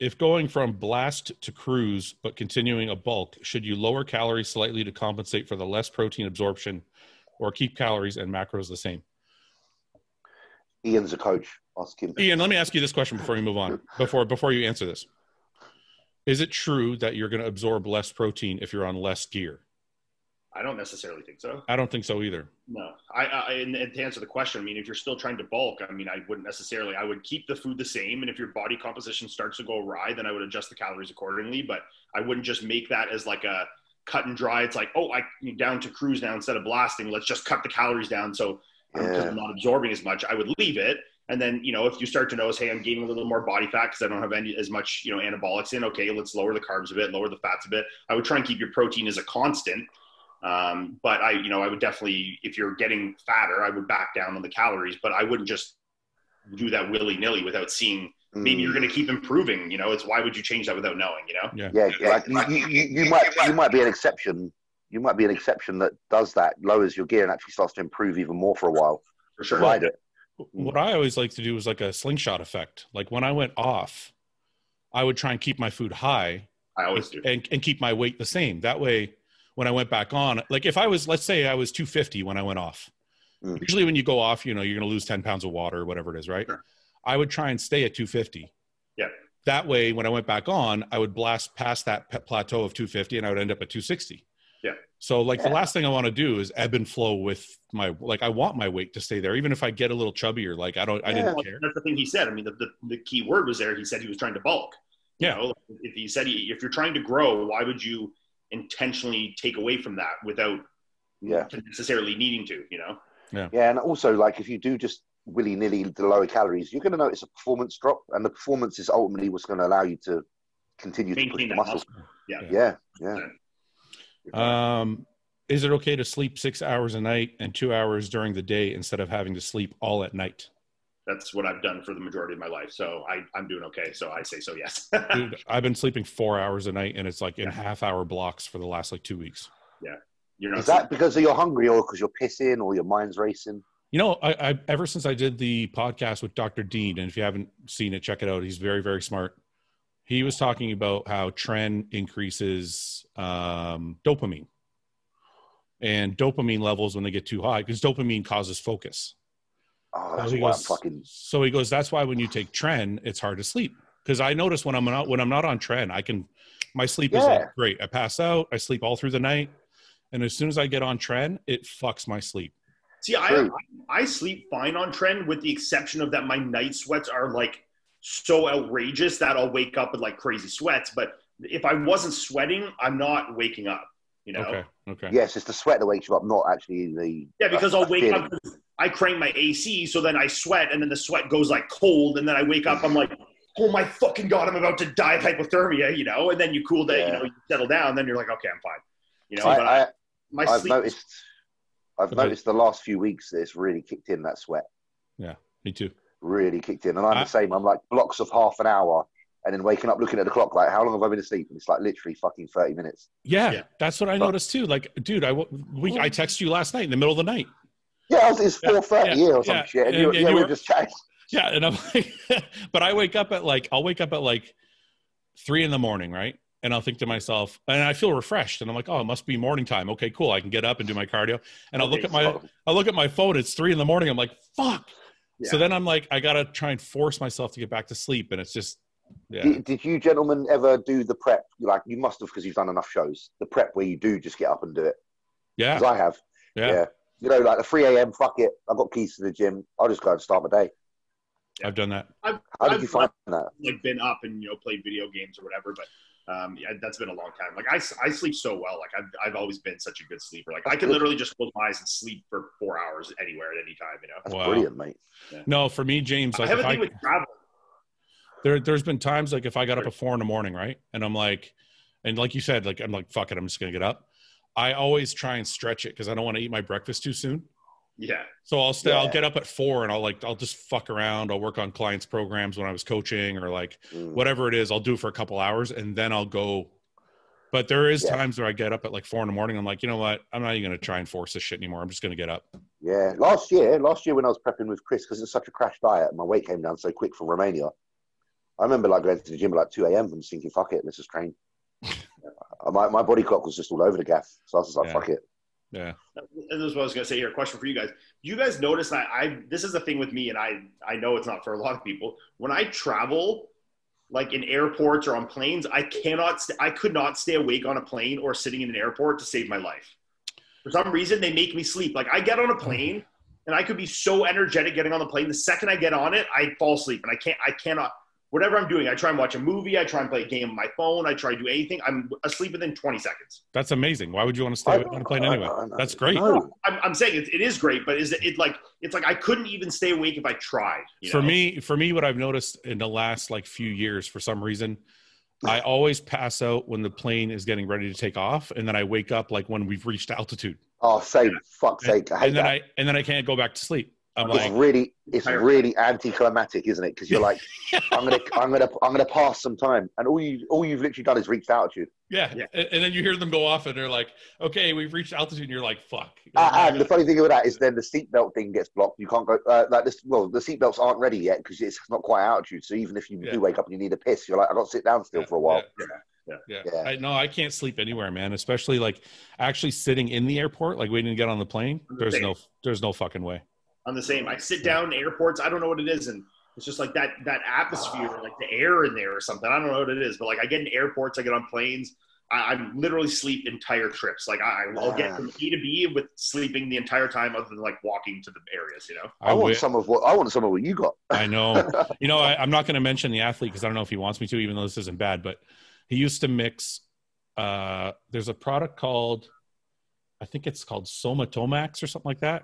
If going from blast to cruise, but continuing a bulk, should you lower calories slightly to compensate for the less protein absorption or keep calories and macros the same? Ian's a coach. Ask him. Ian, let me ask you this question before we move on, before you answer this. Is it true that you're going to absorb less protein if you're on less gear? I don't necessarily think so. I don't think so either. No. And to answer the question, I mean, if you're still trying to bulk, I mean, I would keep the food the same. And if your body composition starts to go awry, then I would adjust the calories accordingly. But I wouldn't just make that as like a cut and dry. It's like, oh, I'm down to cruise now instead of blasting. Let's just cut the calories down. So because I'm not absorbing as much, I would leave it. And then, you know, if you start to notice, hey, I'm gaining a little more body fat because I don't have as much, you know, anabolics in. Okay, let's lower the carbs a bit, lower the fats a bit. I would try and keep your protein as a constant. But I would definitely, if you're getting fatter, I would back down on the calories, but I wouldn't just do that willy nilly without seeing, maybe you're going to keep improving, you know, it's why would you change that without knowing, you know? Yeah. Like you might be an exception. You might be an exception that does that, lowers your gear and actually starts to improve even more for a while. For sure. Ride it. What I always like to do is like a slingshot effect. Like when I went off, I would try and keep my food high. I always do. And keep my weight the same. That way, when I went back on, like if I was, let's say I was 250 when I went off, usually when you go off, you know, you're going to lose 10 pounds of water or whatever it is. Right. Sure. I would try and stay at 250. Yeah. That way, when I went back on, I would blast past that plateau of 250 and I would end up at 260. Yeah. So like the last thing I want to do is ebb and flow with my, like I want my weight to stay there. Even if I get a little chubbier, like I didn't care. That's the thing he said. I mean, the key word was there. He said he was trying to bulk. Yeah. You know, if he said, if you're trying to grow, why would you intentionally take away from that without necessarily needing to, you know? Yeah. And also, like, if you do just willy-nilly the lower calories, you're going to notice a performance drop, and the performance is ultimately what's going to allow you to continue to push the muscle. Yeah. Is it okay to sleep 6 hours a night and 2 hours during the day instead of having to sleep all at night? That's what I've done for the majority of my life. So I'm doing okay. So I say so, yes. Dude, I've been sleeping 4 hours a night, and it's like in half-hour blocks for the last like 2 weeks. Yeah. Is that because you're hungry or because you're pissing or your mind's racing? You know, I ever since I did the podcast with Dr. Dean, and if you haven't seen it, check it out. He's very, very smart. He was talking about how tren increases dopamine. And dopamine levels, when they get too high, because dopamine causes focus. Oh, that's why he goes, that's why when you take tren, it's hard to sleep. Because I notice when I'm not on tren, my sleep is like great. I pass out, I sleep all through the night. And as soon as I get on tren, it fucks my sleep. See, I sleep fine on tren, with the exception of that my night sweats are like so outrageous that I'll wake up with like crazy sweats. But if I wasn't sweating, I'm not waking up. You know? Okay. Yes, it's the sweat that wakes you up, not actually the... Yeah, because I'll wake up, I crank my AC, so then I sweat, and then the sweat goes like cold, and then I wake up, I'm like, oh my fucking God, I'm about to die of hypothermia, you know? And then you cool down, you settle down, then you're like, okay, I'm fine. You know, I've noticed the last few weeks that it's really kicked in, that sweat. Yeah, me too. Really kicked in, and I'm the same. I'm like blocks of half an hour. and then waking up looking at the clock, like, how long have I been asleep? And it's like literally fucking 30 minutes. Yeah. That's what I noticed too. Like, dude, I texted you last night in the middle of the night. Yeah, it's 4:30 or some shit. And you were just chatting. Yeah, and I'm like, but I'll wake up at like 3 a.m, right? And I'll think to myself, and I feel refreshed, and I'm like, oh, it must be morning time. Okay, cool. I can get up and do my cardio. And I look at my phone. It's 3 a.m. I'm like, fuck. Yeah. So then I'm like, I gotta try and force myself to get back to sleep, and it's just. Yeah. Did you gentlemen ever do the prep? Like you must have, because you've done enough shows. The prep where you do just get up and do it. Yeah. Because I have. Yeah. You know, like the 3 a.m. Fuck it. I've got keys to the gym. I'll just go and start my day. I've done that. How did you find that? Like been up and played video games or whatever, but. That's been a long time. Like I sleep so well. Like I've always been such a good sleeper. Like I can literally just close my eyes and sleep for 4 hours anywhere at any time. That's brilliant, mate. Yeah. No, for me, James, like I have a thing with travel. There's been times like if I got up at 4 a.m, right, and I'm like, and like you said, like I'm like, fuck it, I'm just gonna get up. I always try and stretch it because I don't want to eat my breakfast too soon. Yeah. So I'll stay. Yeah. I'll get up at 4 and I'll just fuck around. I'll work on clients' programs when I was coaching or like whatever it is. I'll do it for a couple hours and then I'll go. But there is times where I get up at like 4 a.m. I'm like, you know what? I'm not even going to try and force this shit anymore. I'm just going to get up. Yeah. Last year when I was prepping with Chris, because it's such a crash diet, my weight came down so quick from Romania. I remember like going to the gym at like 2 a.m. and thinking, fuck it, let's just train. my body clock was just all over the gaff. So I was just like, fuck it. Yeah. And this is what I was going to say here. Question for you guys. You guys notice that this is the thing with me, and I know it's not for a lot of people. When I travel, like in airports or on planes, I could not stay awake on a plane or sitting in an airport to save my life. For some reason, they make me sleep. Like I get on a plane and I could be so energetic getting on the plane. The second I get on it, I fall asleep and I cannot, whatever I'm doing, I try and watch a movie. I try and play a game on my phone. I try to do anything. I'm asleep within 20 seconds. That's amazing. Why would you want to stay on a plane anyway? That's great. No. I'm saying it is great, but it's like I couldn't even stay awake if I tried. For me, what I've noticed in the last like few years, for some reason, I always pass out when the plane is getting ready to take off, and then I wake up like when we've reached altitude. Oh, same. Fuck's sake. And then I can't go back to sleep. It's really anticlimactic, isn't it? Because you're like, I'm gonna pass some time, and all you've literally done is reached altitude. Yeah. And then you hear them go off, and they're like, "Okay, we've reached altitude," and you're like, "Fuck." And the funny thing about that is, then the seatbelt thing gets blocked. You can't go like this. Well, the seatbelts aren't ready yet because it's not quite altitude. So even if you do wake up and you need a piss, you're like, "I got to sit down still for a while." Yeah. I can't sleep anywhere, man. Especially like actually sitting in the airport, like waiting to get on the plane. There's no fucking way. I'm the same. I sit down in airports. I don't know what it is. And it's just like that atmosphere, like the air in there or something. I don't know what it is. But like I get in airports, I get on planes. I literally sleep entire trips. Like I'll get from A to B with sleeping the entire time other than like walking to the areas, I want some of what you got. I know. I'm not going to mention the athlete because I don't know if he wants me to, even though this isn't bad. But he used to mix there's a product called, I think it's called Somatomax or something like that.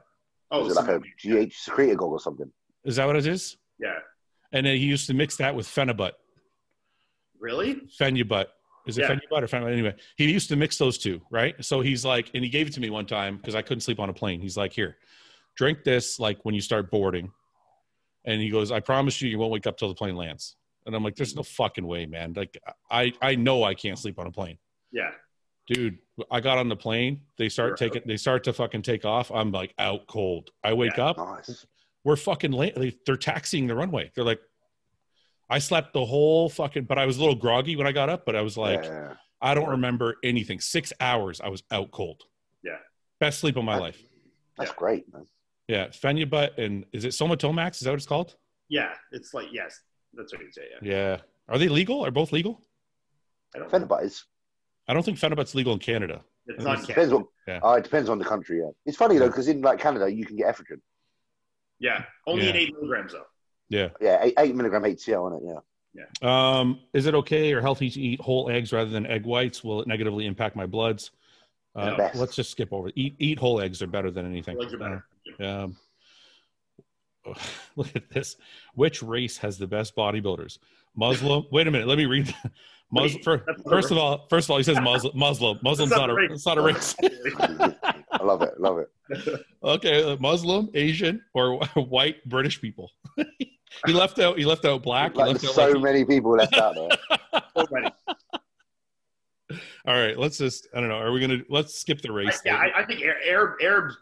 Oh, is it like a GH secretagogue or something? Is that what it is? Yeah. And then he used to mix that with Fenabutt. Really? Fenabutt. Is it Fenabutt or Fenabutt? Anyway, he used to mix those two, right? So he's like, and he gave it to me one time because I couldn't sleep on a plane. He's like, here, drink this like when you start boarding. And he goes, I promise you, you won't wake up till the plane lands. And I'm like, there's no fucking way, man. Like, I know I can't sleep on a plane. Yeah. Dude, I got on the plane. They start to fucking take off. I'm like out cold. I wake up. Nice. We're fucking late. They're taxiing the runway. They're like, I slept the whole fucking. But I was a little groggy when I got up. But I was like, I don't remember anything. 6 hours. I was out cold. Yeah. Best sleep of my life. That's great, man. Yeah, Fenabutt and is it Somatomax? Is that what it's called? Yeah, it's like yes, that's what you say. Yeah. Are they legal? Are both legal? Fenabutt is. I don't think Fenabutt's legal in Canada. It's not Canada. It depends on the country. Yeah. It's funny though, because in like Canada, you can get Ephedrine. Yeah, only in 8 mg though. Yeah. Yeah, 8 mg HCl on it. Yeah. Yeah. Is it okay or healthy to eat whole eggs rather than egg whites? Will it negatively impact my bloods? No. Let's just skip over. Eat whole eggs are better than anything. Eggs are better. Look at this. Which race has the best bodybuilders? Muslim. Wait a minute. Let me read that. First of all, he says Muslim. It's not a race. I love it. Okay, Muslim, Asian, or white British people. He left out. He left out black. Like, left out so many people left out there. So many. All right, let's just. I don't know. Are we gonna? Let's skip the race. Yeah, I think Arab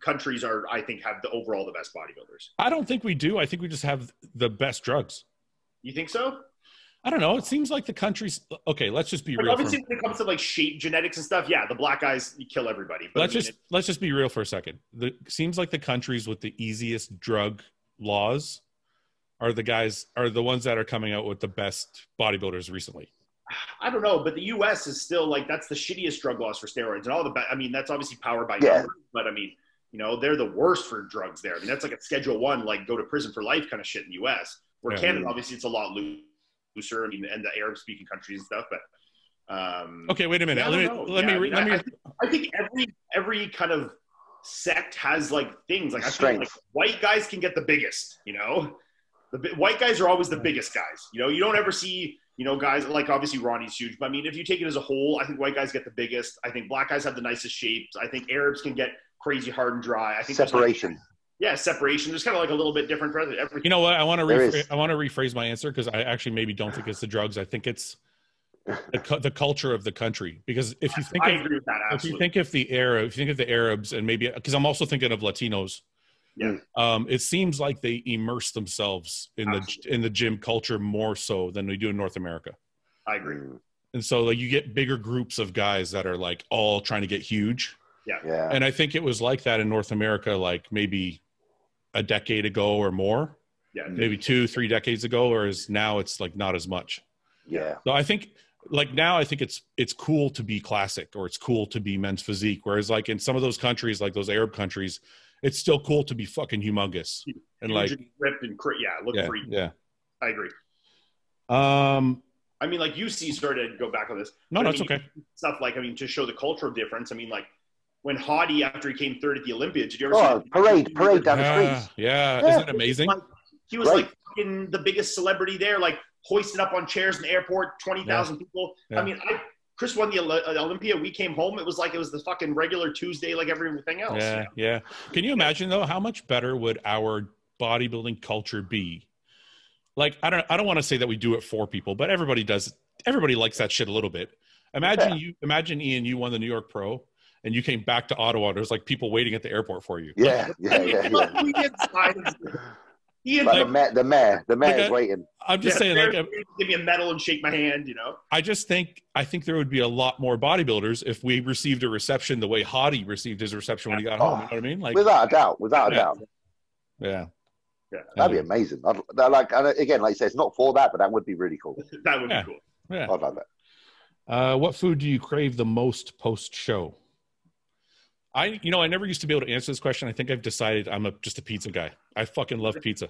countries are. I think have the overall the best bodybuilders. I don't think we do. I think we just have the best drugs. You think so? I don't know. It seems like the countries. Okay, let's just be real. Obviously, when it comes to like shape, genetics, and stuff, yeah, the black guys kill everybody. But let's just be real for a second. It seems like the countries with the easiest drug laws are the ones that are coming out with the best bodybuilders recently. I don't know, but the U.S. is still like, that's the shittiest drug laws for steroids and all the. I mean, that's obviously powered by numbers, but I mean, you know, they're the worst for drugs there. I mean, that's like a Schedule 1, like go to prison for life kind of shit in the U.S. Where Canada, obviously, it's a lot looser. I mean, and the Arab-speaking countries and stuff, but. Okay, wait a minute. Yeah, I think every kind of sect has like things like I think like white guys can get the biggest. You know, the white guys are always the biggest guys. You know, you don't ever see. You know, guys, like obviously Ronnie's huge, but I mean, if you take it as a whole, I think white guys get the biggest. I think black guys have the nicest shapes. I think Arabs can get crazy hard and dry. I think separation. Like, yeah, separation. There's kind of like a little bit different for everything. You know what? I want to rephrase my answer because I actually maybe don't think it's the drugs. I think it's the culture of the country. Because if you think, I agree with that. Absolutely. If you think of the Arabs and maybe because I'm also thinking of Latinos. Yeah. It seems like they immerse themselves in the gym culture more so than we do in North America. I agree. And so like you get bigger groups of guys that are like all trying to get huge. Yeah. And I think it was like that in North America, like maybe a decade ago or more. Yeah. Maybe 2-3 decades ago, whereas now it's like not as much. Yeah. So I think like now I think it's cool to be classic or it's cool to be men's physique. Whereas like in some of those countries, like those Arab countries, it's still cool to be fucking humongous and like ripped and free. Yeah, I agree. I mean, like UC started to go back on this. No, it's okay. Stuff like, I mean, to show the cultural difference. I mean, like when Hadi after he came third at the Olympia, did you ever? Oh, see parade down the streets. Yeah, isn't that amazing? He was like fucking the biggest celebrity there, like hoisted up on chairs in the airport, 20,000 people. Yeah. I mean, Chris won the Olympia. We came home. It was like it was the fucking regular Tuesday, like everything else. Yeah, yeah. Can you imagine though? How much better would our bodybuilding culture be? Like, I don't want to say that we do it for people, but everybody does. Everybody likes that shit a little bit. Imagine Ian, you won the New York Pro, and you came back to Ottawa. There's like people waiting at the airport for you. Yeah. Ian, like, the man is waiting. I'm just saying, like, give me a medal and shake my hand, you know. I think there would be a lot more bodybuilders if we received a reception the way Hadi received his reception when he got home. You know what I mean? Like, without a doubt. Yeah. Yeah. That'd be amazing. Like you say, it's not for that, but that would be really cool. That would be cool. Yeah. I'd love that. What food do you crave the most post show? I never used to be able to answer this question. I think I've decided I'm just a pizza guy. I fucking love pizza.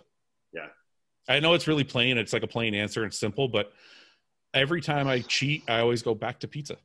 Yeah. I know it's really plain. It's like a plain answer and simple, but every time I cheat, I always go back to pizza.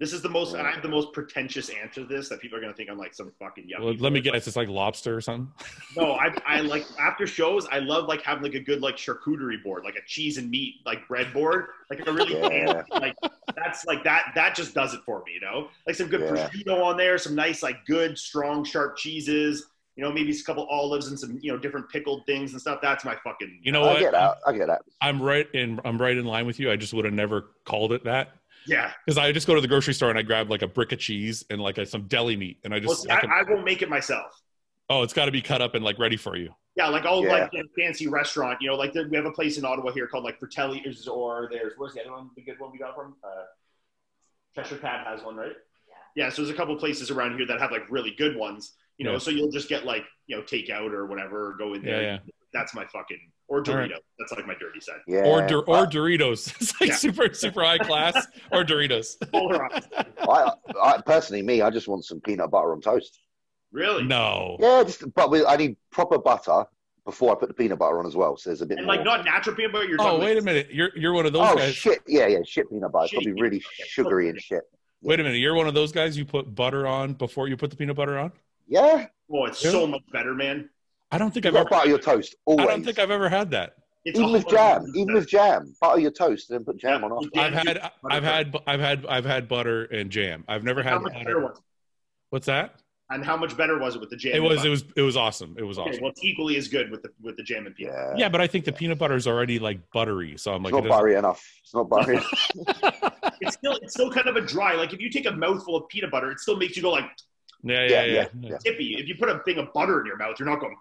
This is the most, and I have the most pretentious answer to this that people are going to think I'm like some fucking yuppie. Well, let me guess. It's like lobster or something. No, I like after shows, I love like having like a good like charcuterie board, like a cheese and meat, like bread board. Like a really fancy, like that's like that just does it for me, you know, like some good prosciutto on there, some nice, like good, strong, sharp cheeses, you know, maybe a couple olives and some, you know, different pickled things and stuff. That's my fucking, you know what? I get that. I'm right in line with you. I just would have never called it that. Yeah, because I just go to the grocery store and I grab like a brick of cheese and like some deli meat, and I just I won't make it myself. Oh, it's got to be cut up and like ready for you. Yeah, like like a fancy restaurant, you know, like we have a place in Ottawa here called like Fratelli's, or where's the other one? The good one we got from Cheshire Cat has one, right? Yeah. So there's a couple places around here that have like really good ones, you know. Yeah. So you'll just get like, you know, takeout or whatever, or go in there. Yeah. That's my fucking. Or Doritos. Right. That's like my dirty side. Yeah. Or Doritos. It's like super high class. Or Doritos. I personally, I just want some peanut butter on toast. Really? No. Yeah, I need proper butter before I put the peanut butter on as well. So there's a bit. And more. Like not natural peanut butter. Wait a minute. You're one of those guys. Oh shit! Yeah. Shit peanut butter. It's probably really sugary and shit. Yeah. Wait a minute. You're one of those guys. You put butter on before you put the peanut butter on. Yeah. Oh, it's so much better, man. I don't think I've ever butter your toast. Always. I don't think I've ever had that. Even with jam, butter your toast and then put jam on. I've had butter and jam. I've never had butter. What's that? And how much better was it with the jam? It was awesome. It was awesome. Well, it's equally as good with the jam and peanut. Yeah, yeah, but I think the peanut butter is already like buttery, so I'm like, it's not buttery enough. It's not buttery. it's still kind of a dry. Like if you take a mouthful of peanut butter, it still makes you go like. Yeah. Tippy. If you put a thing of butter in your mouth, you're not going.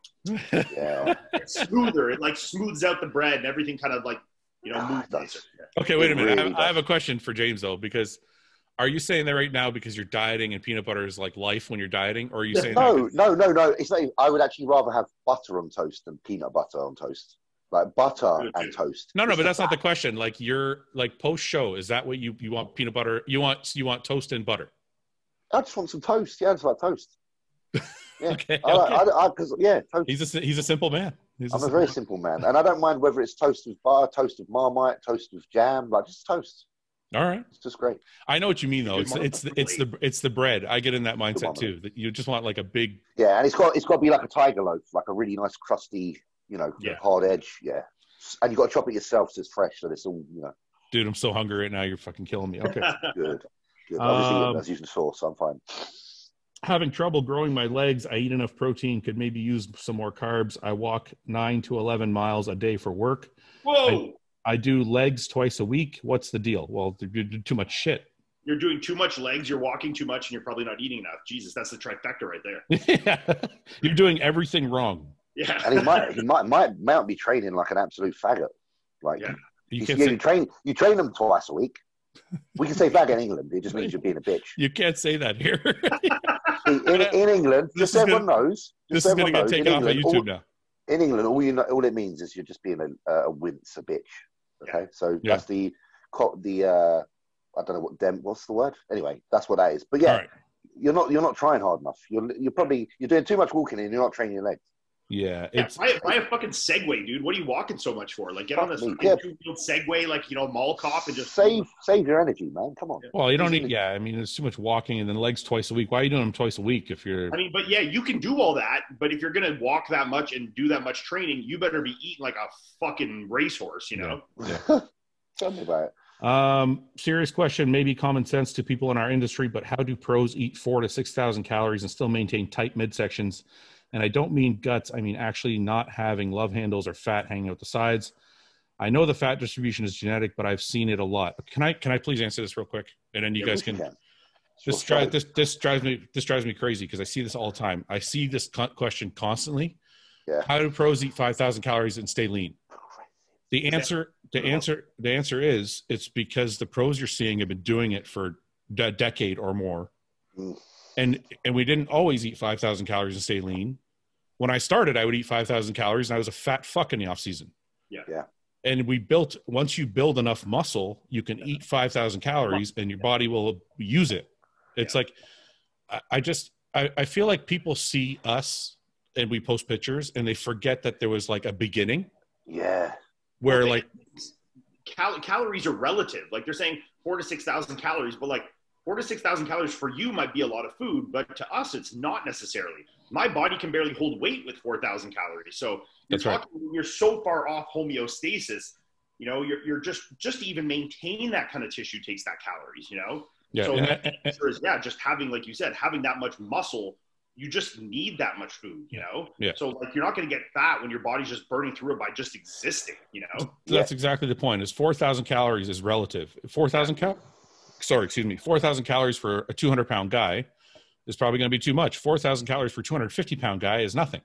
Yeah. It's smoother. It like smooths out the bread and everything. Kind of like, you know. Okay, wait a minute. Really I have a question for James though, because. Are you saying that right now because you're dieting and peanut butter is like life when you're dieting, or are you saying no? It's not. I would actually rather have butter on toast than peanut butter on toast, like butter and toast. No, but that's not the question. Like you're like post show, is that what you want? Peanut butter? You want toast and butter? I just want some toast. Yeah, I just like toast. Yeah. Okay. Toast. He's a simple man. I'm a very simple man, and I don't mind whether it's toast with butter, toast with Marmite, toast with jam, like just toast. All right, it's just great. I know what you mean though. It's the bread. I get in that mindset too. That you just want like a big. Yeah, and it's got to be like a tiger loaf, like a really nice crusty, you know, hard edge. Yeah, and you got to chop it yourself, so it's fresh. So it's all, you know. Dude, I'm so hungry right now. You're fucking killing me. Okay, good. I was using sauce, so I'm fine. Having trouble growing my legs. I eat enough protein. Could maybe use some more carbs. I walk 9 to 11 miles a day for work. Whoa. I do legs twice a week. What's the deal? Well, you do too much shit. You're doing too much legs. You're walking too much, and you're probably not eating enough. Jesus, that's the trifecta right there. Yeah. You're doing everything wrong. Yeah, and he might be training like an absolute faggot. Like you train them twice a week. We can say faggot in England. It just means you're being a bitch. You can't say that here. in England, just everyone knows. This is going to get taken off on YouTube now. In England, all it means is you're just being a wince, a bitch. Okay, so that's the I don't know what's the word. Anyway, that's what that is. But yeah, right. you're not trying hard enough. You're doing too much walking and you're not training your legs. Yeah, it's buy a fucking Segway, dude. What are you walking so much for? Like, get on this two-wheeled Segway, like, you know, mall cop, and just save your energy, man. Come on. Yeah. Well, you don't need. Yeah, I mean, there's too much walking, and then legs twice a week. Why are you doing them twice a week if you're? I mean, but yeah, you can do all that, but if you're gonna walk that much and do that much training, you better be eating like a fucking racehorse, you know? Yeah. Yeah. Tell me about it. Serious question, maybe common sense to people in our industry, but how do pros eat 4,000 to 6,000 calories and still maintain tight midsections? And I don't mean guts. I mean actually not having love handles or fat hanging out the sides. I know the fat distribution is genetic, but I've seen it a lot. Can I please answer this real quick? And then you guys can. This drives me crazy because I see this all the time. I see this question constantly. Yeah. How do pros eat 5,000 calories and stay lean? The answer is it's because the pros you're seeing have been doing it for a decade or more. Mm. And we didn't always eat 5,000 calories and stay lean. When I started, I would eat 5,000 calories and I was a fat fuck in the off season. Yeah. Yeah. And once you build enough muscle, you can eat 5,000 calories and your body will use it. It's like, I feel like people see us and we post pictures and they forget that there was like a beginning. Yeah. Where like. Calories are relative. Like they're saying 4,000 to 6,000 calories, but like, 4,000 to 6,000 calories for you might be a lot of food, but to us, it's not necessarily. My body can barely hold weight with 4,000 calories. So you're so far off homeostasis, you know, you're just to even maintain that kind of tissue takes that calories, you know? Yeah. So the answer is, yeah, just having, like you said, having that much muscle, you just need that much food, you know? Yeah. So like, you're not going to get fat when your body's just burning through it by just existing, you know? That's exactly the point is 4,000 calories is relative. 4,000 calories. Sorry, excuse me. 4,000 calories for a 200-pound guy is probably going to be too much. 4,000 calories for a 250-pound guy is nothing.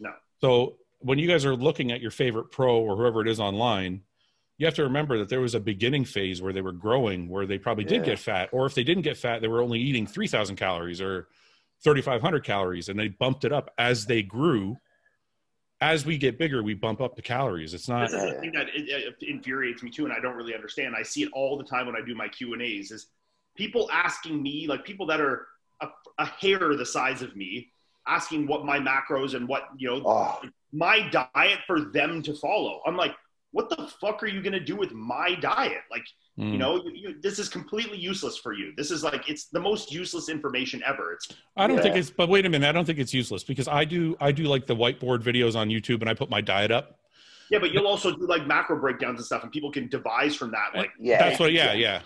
No. So when you guys are looking at your favorite pro or whoever it is online, you have to remember that there was a beginning phase where they were growing, where they probably did get fat. Or if they didn't get fat, they were only eating 3,000 calories or 3,500 calories, and they bumped it up as they grew. As we get bigger, we bump up the calories. It's not. That's the thing that it infuriates me too, and I don't really understand. I see it all the time when I do my Q&As is people asking me, like people that are a hair the size of me, asking what my macros and what, you know, my diet for them to follow. I'm like, what the fuck are you going to do with my diet? Like, you know, this is completely useless for you. This is like, it's the most useless information ever. But wait a minute. I don't think it's useless because I do like the whiteboard videos on YouTube and I put my diet up. Yeah. But you'll also do like macro breakdowns and stuff and people can devise from that. Like, that's what, yeah.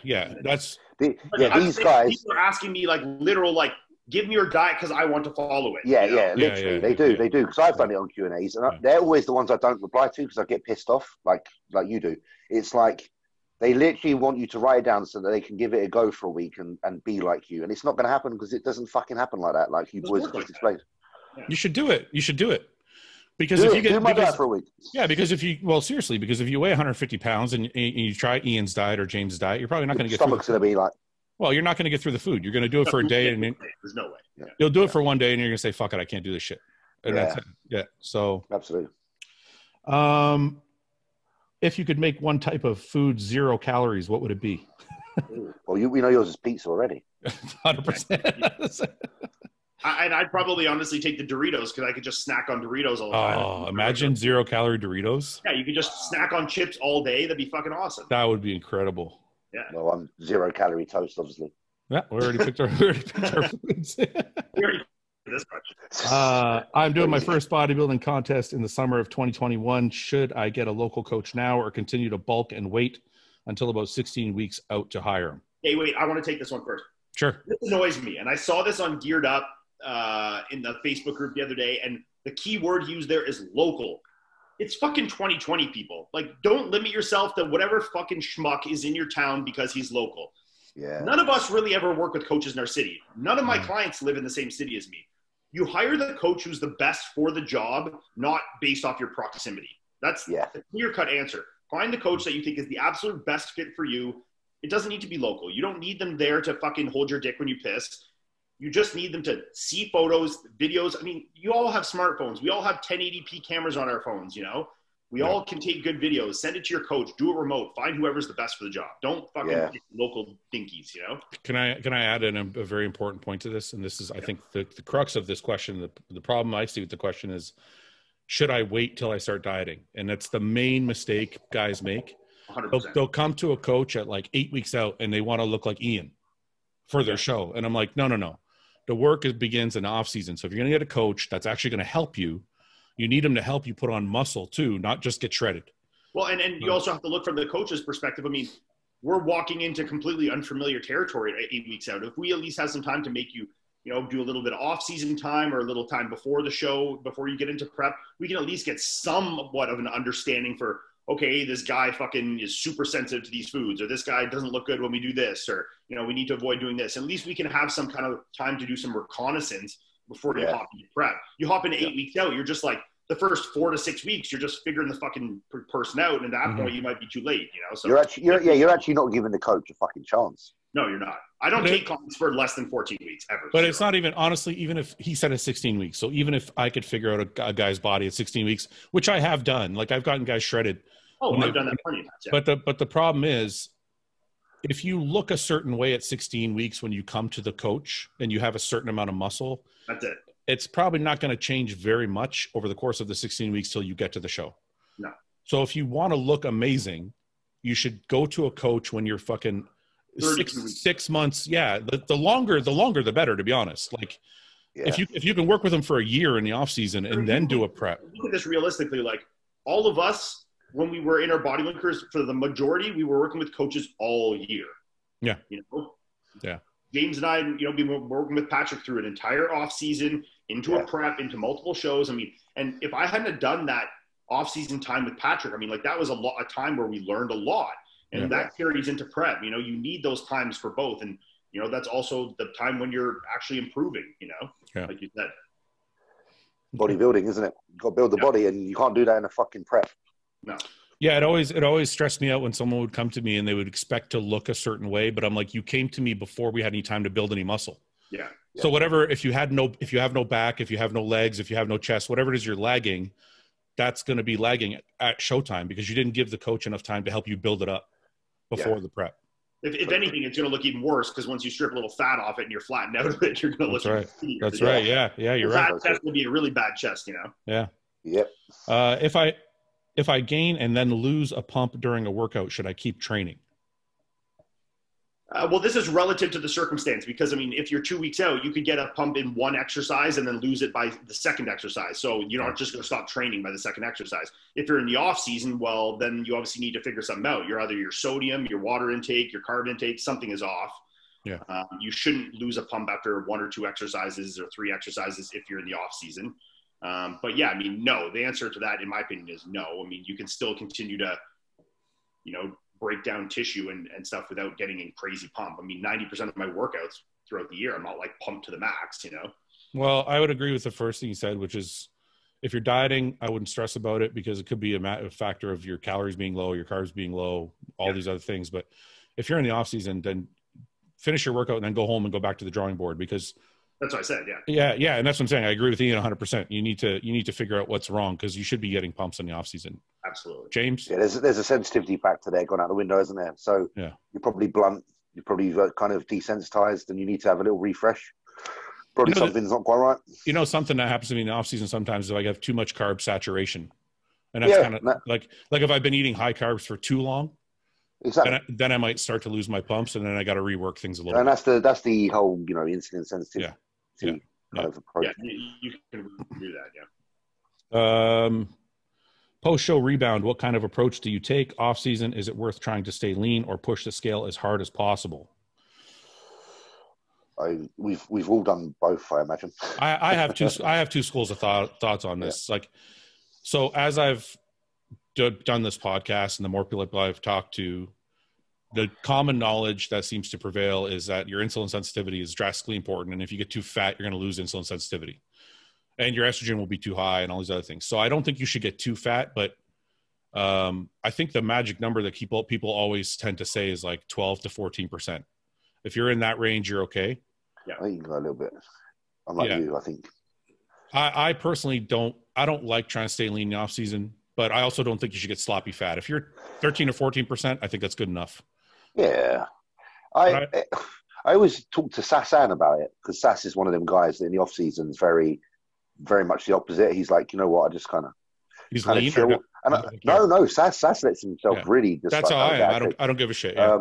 These guys are asking me like literal, like give me your diet because I want to follow it. Yeah, you know? They do. Because I've done it on Q&As, and they're always the ones I don't reply to because I get pissed off, like you do. It's like they literally want you to write it down so that they can give it a go for a week and be like you. And it's not going to happen because it doesn't fucking happen like that, like you boys just explained. Yeah. You should do it. You should do it. Because if you get diet for a week. Yeah, because if you seriously, because if you weigh 150 pounds and you try Ian's diet or James' diet, you're probably not going to get stomach's going to be like. Well, you're not going to get through the food. You're going to do it for a day, and there's no way. Yeah. You'll do it for one day, and you're going to say, "Fuck it, I can't do this shit." And that's it. Yeah. So absolutely. If you could make one type of food 0 calories, what would it be? Well, we know yours is pizza already. 100%. And I'd probably honestly take the Doritos because I could just snack on Doritos all the time. Oh, imagine 0 calorie Doritos. Yeah, you could just snack on chips all day. That'd be fucking awesome. That would be incredible. Yeah. Well, I'm 0 calorie toast, obviously. Yeah, we already picked our foods. I'm doing my first bodybuilding contest in the summer of 2021. Should I get a local coach now or continue to bulk and wait until about 16 weeks out to hire him? Hey, wait, I want to take this one first. Sure. This annoys me, and I saw this on Geared Up. In the Facebook group the other day, and the key word used there is local. It's fucking 2020, people. Like, don't limit yourself to whatever fucking schmuck is in your town because he's local. Yeah. None of us really ever work with coaches in our city. None of my clients live in the same city as me. You hire the coach who's the best for the job, not based off your proximity. That's the clear-cut answer. Find the coach that you think is the absolute best fit for you. It doesn't need to be local. You don't need them there to fucking hold your dick when you piss. You just need them to see photos, videos. I mean, you all have smartphones. We all have 1080p cameras on our phones, you know? We all can take good videos. Send it to your coach. Do it remote. Find whoever's the best for the job. Don't fucking get local dinkies, you know? Can I add in a very important point to this? And this is, I think, the crux of this question. The problem I see with the question is, should I wait till I start dieting? And that's the main mistake guys make. 100%. They'll come to a coach at like 8 weeks out, and they want to look like Ian for their show. And I'm like, no, no, no. The work begins in the off season. So if you're going to get a coach that's actually going to help you, you need them to help you put on muscle too, not just get shredded. Well, and you also have to look from the coach's perspective. I mean, we're walking into completely unfamiliar territory 8 weeks out. If we at least have some time to make you, you know, do a little bit of off season time or a little time before the show, before you get into prep, we can at least get somewhat of an understanding for, okay, this guy fucking is super sensitive to these foods, or this guy doesn't look good when we do this, or, you know, we need to avoid doing this. At least we can have some kind of time to do some reconnaissance before you hop into prep. You hop into 8 weeks out, you're just like, the first 4 to 6 weeks, you're just figuring the fucking person out, and at that point, you might be too late, you know? So you're actually not giving the coach a fucking chance. No, you're not. I don't take clients for less than 14 weeks ever. But it's not even, honestly, even if he said it's 16 weeks. So even if I could figure out a guy's body at 16 weeks, which I have done, like I've gotten guys shredded. Oh, I've done that plenty of times. Yeah. But the problem is, if you look a certain way at 16 weeks when you come to the coach and you have a certain amount of muscle, that's it. It's probably not going to change very much over the course of the 16 weeks till you get to the show. No. So if you want to look amazing, you should go to a coach when you're fucking 6 months. Yeah. The longer, the better, to be honest. Like if you can work with them for a year in the off season and then do a prep. Look at this realistically, like all of us, when we were in our bodybuilding careers, for the majority, we were working with coaches all year. Yeah. You know? Yeah. James and I, you know, we were working with Patrick through an entire off season, into a prep, into multiple shows. I mean, and if I hadn't have done that off season time with Patrick, I mean, like that was a time where we learned a lot, and that carries into prep. You know, you need those times for both. And, you know, that's also the time when you're actually improving, you know, like you said. Bodybuilding, isn't it? You've got to build the body, and you can't do that in a fucking prep. No. Yeah, it always stressed me out when someone would come to me and they would expect to look a certain way, but I'm like, you came to me before we had any time to build any muscle. Yeah. So whatever, if you have no back, if you have no legs, if you have no chest, whatever it is you're lagging, that's going to be lagging at showtime because you didn't give the coach enough time to help you build it up before the prep. If anything, it's going to look even worse because once you strip a little fat off it and you're flattened out of it, you're going to look. That's right. Yeah. Yeah. You're right. That chest will be a really bad chest, you know? Yeah. Yep. If I gain and then lose a pump during a workout, should I keep training? Well, this is relative to the circumstance because, I mean, if you're 2 weeks out, you could get a pump in one exercise and then lose it by the second exercise. So you're not just going to stop training by the second exercise. If you're in the off season, well, then you obviously need to figure something out. You're either your sodium, your water intake, your carb intake, something is off. Yeah. You shouldn't lose a pump after one or two exercises or three exercises if you're in the off season. But yeah, I mean, no, the answer to that, in my opinion, is no. I mean, you can still continue to, you know, break down tissue and stuff without getting in crazy pump. I mean, 90% of my workouts throughout the year, I'm not like pumped to the max, you know? Well, I would agree with the first thing you said, which is if you're dieting, I wouldn't stress about it because it could be a factor of your calories being low, your carbs being low, all these other things. But if you're in the off season, then finish your workout and then go home and go back to the drawing board because that's what I said. Yeah. Yeah. Yeah. And that's what I'm saying. I agree with Ian 100%. You need to figure out what's wrong because you should be getting pumps in the off season. Absolutely. James. Yeah, there's a sensitivity factor there going out the window, isn't there? So yeah. You're probably blunt. You're probably kind of desensitized and you need to have a little refresh. Probably something's not quite right. You know, something that happens to me in the off season sometimes is like I have too much carb saturation. And that's kind of like if I've been eating high carbs for too long. Exactly. Then I might start to lose my pumps, and then I got to rework things a little. And bit. that's the whole, you know, insulin sensitivity kind of approach. Yeah, you can do that. Yeah. Post show rebound. What kind of approach do you take off season? Is it worth trying to stay lean or push the scale as hard as possible? We've all done both, I imagine. I have two. I have two schools of thoughts on this. Yeah. Like, so as I've done this podcast and the more people I've talked to, the common knowledge that seems to prevail is that your insulin sensitivity is drastically important. And if you get too fat, you're going to lose insulin sensitivity and your estrogen will be too high and all these other things. So I don't think you should get too fat, but I think the magic number that people always tend to say is like 12 to 14%. If you're in that range, you're okay. Yeah. I think you can go a little bit. Unlike you, I think. I personally don't like trying to stay lean in the off season. But I also don't think you should get sloppy fat. If you're 13 or 14%, I think that's good enough. Yeah. I always talk to Sasan about it because Sas is one of them guys that in the off season is very, very much the opposite. He's like, you know what? I just kind of chill. Sas lets himself really just that's like, how I am. I don't give a shit. Yeah.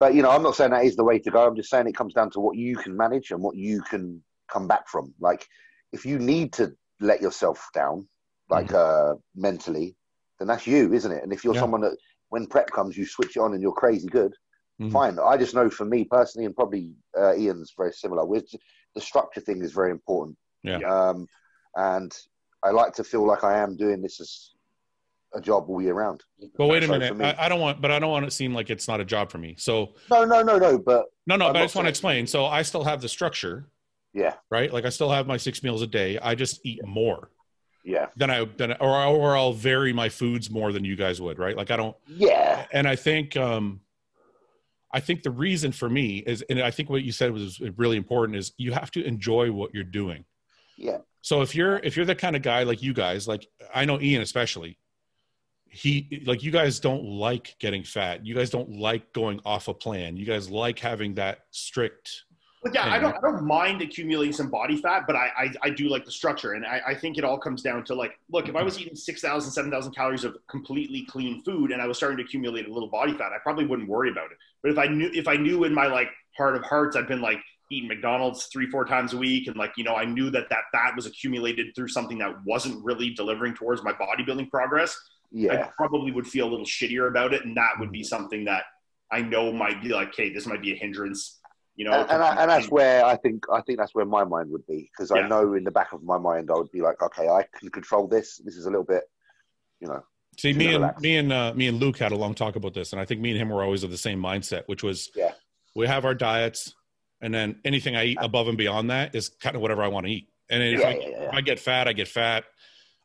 But, you know, I'm not saying that is the way to go. I'm just saying it comes down to what you can manage and what you can come back from. Like, if you need to let yourself down, like mentally, then that's you, isn't it? And if you're someone that when prep comes, you switch it on and you're crazy good, fine. I just know for me personally, and probably Ian's very similar, with the structure thing is very important. Yeah. And I like to feel like I am doing this as a job all year round. But wait a minute. I don't want it to seem like it's not a job for me. So no. But I just want to explain. So I still have the structure. Yeah. Right. Like I still have my 6 meals a day. I just eat more. Yeah. Then I'll vary my foods more than you guys would, right? Like I don't. Yeah. And I think the reason for me is, and I think what you said was really important, is you have to enjoy what you're doing. Yeah. So if you're the kind of guy like you guys, like I know Ian especially, he like you guys don't like getting fat. You guys don't like going off a plan. You guys like having that strict. But yeah, I don't mind accumulating some body fat, but I do like the structure. And I think it all comes down to like, look, if I was eating 6,000, 7,000 calories of completely clean food and I was starting to accumulate a little body fat, I probably wouldn't worry about it. But if I knew in my like heart of hearts, I've been like eating McDonald's 3-4 times a week. And like, you know, I knew that fat was accumulated through something that wasn't really delivering towards my bodybuilding progress. Yeah. I probably would feel a little shittier about it. And that would be something that I know might be like, hey, this might be a hindrance. You know, and that's where I think that's where my mind would be, because I know in the back of my mind I would be like, okay, I can control this. This is a little bit, you know. See, me and Luke had a long talk about this, and I think me and him were always of the same mindset, which was we have our diets, and then anything I eat above and beyond that is kind of whatever I want to eat. And if I get fat, I get fat.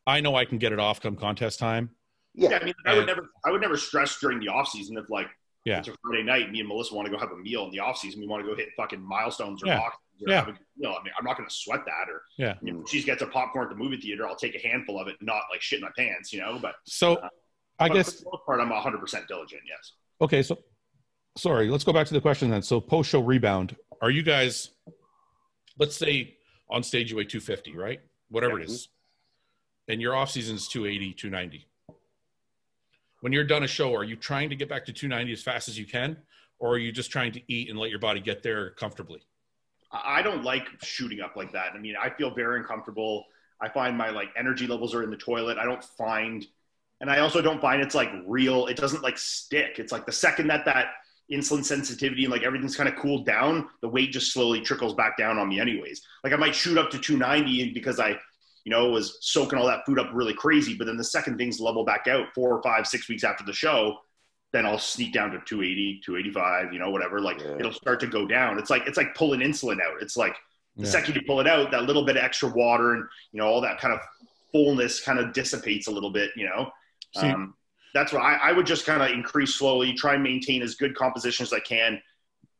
I know I can get it off come contest time. Yeah, I mean, I would never stress during the off season if like. Yeah. It's a Friday night. Me and Melissa want to go have a meal in the off season. We want to go hit fucking milestones or boxes. Or have a meal. I mean, I'm not going to sweat that. Or you know, if she gets a popcorn at the movie theater, I'll take a handful of it, not like shit in my pants, you know. But so I guess for the most part, I'm 100% diligent. Yes. Okay, so sorry. Let's go back to the question then. So post show rebound. Are you guys? Let's say on stage you weigh 250, right? Whatever it is, and your off season is 280, 290. When you're done a show, are you trying to get back to 290 as fast as you can, or are you just trying to eat and let your body get there comfortably? I don't like shooting up like that. I mean, I feel very uncomfortable. I find my like energy levels are in the toilet. I don't find, and I also don't find it's like real. It doesn't like stick. It's like the second that insulin sensitivity and like everything's kind of cooled down, the weight just slowly trickles back down on me anyways. Like I might shoot up to 290 because I, you know, was soaking all that food up really crazy. But then the second things level back out 4 or 5, 6 weeks after the show, then I'll sneak down to 280, 285, you know, whatever. Like it'll start to go down. It's like pulling insulin out. It's like the second you pull it out, that little bit of extra water and, you know, all that kind of fullness kind of dissipates a little bit, you know? That's what I would just kind of increase slowly, try and maintain as good composition as I can,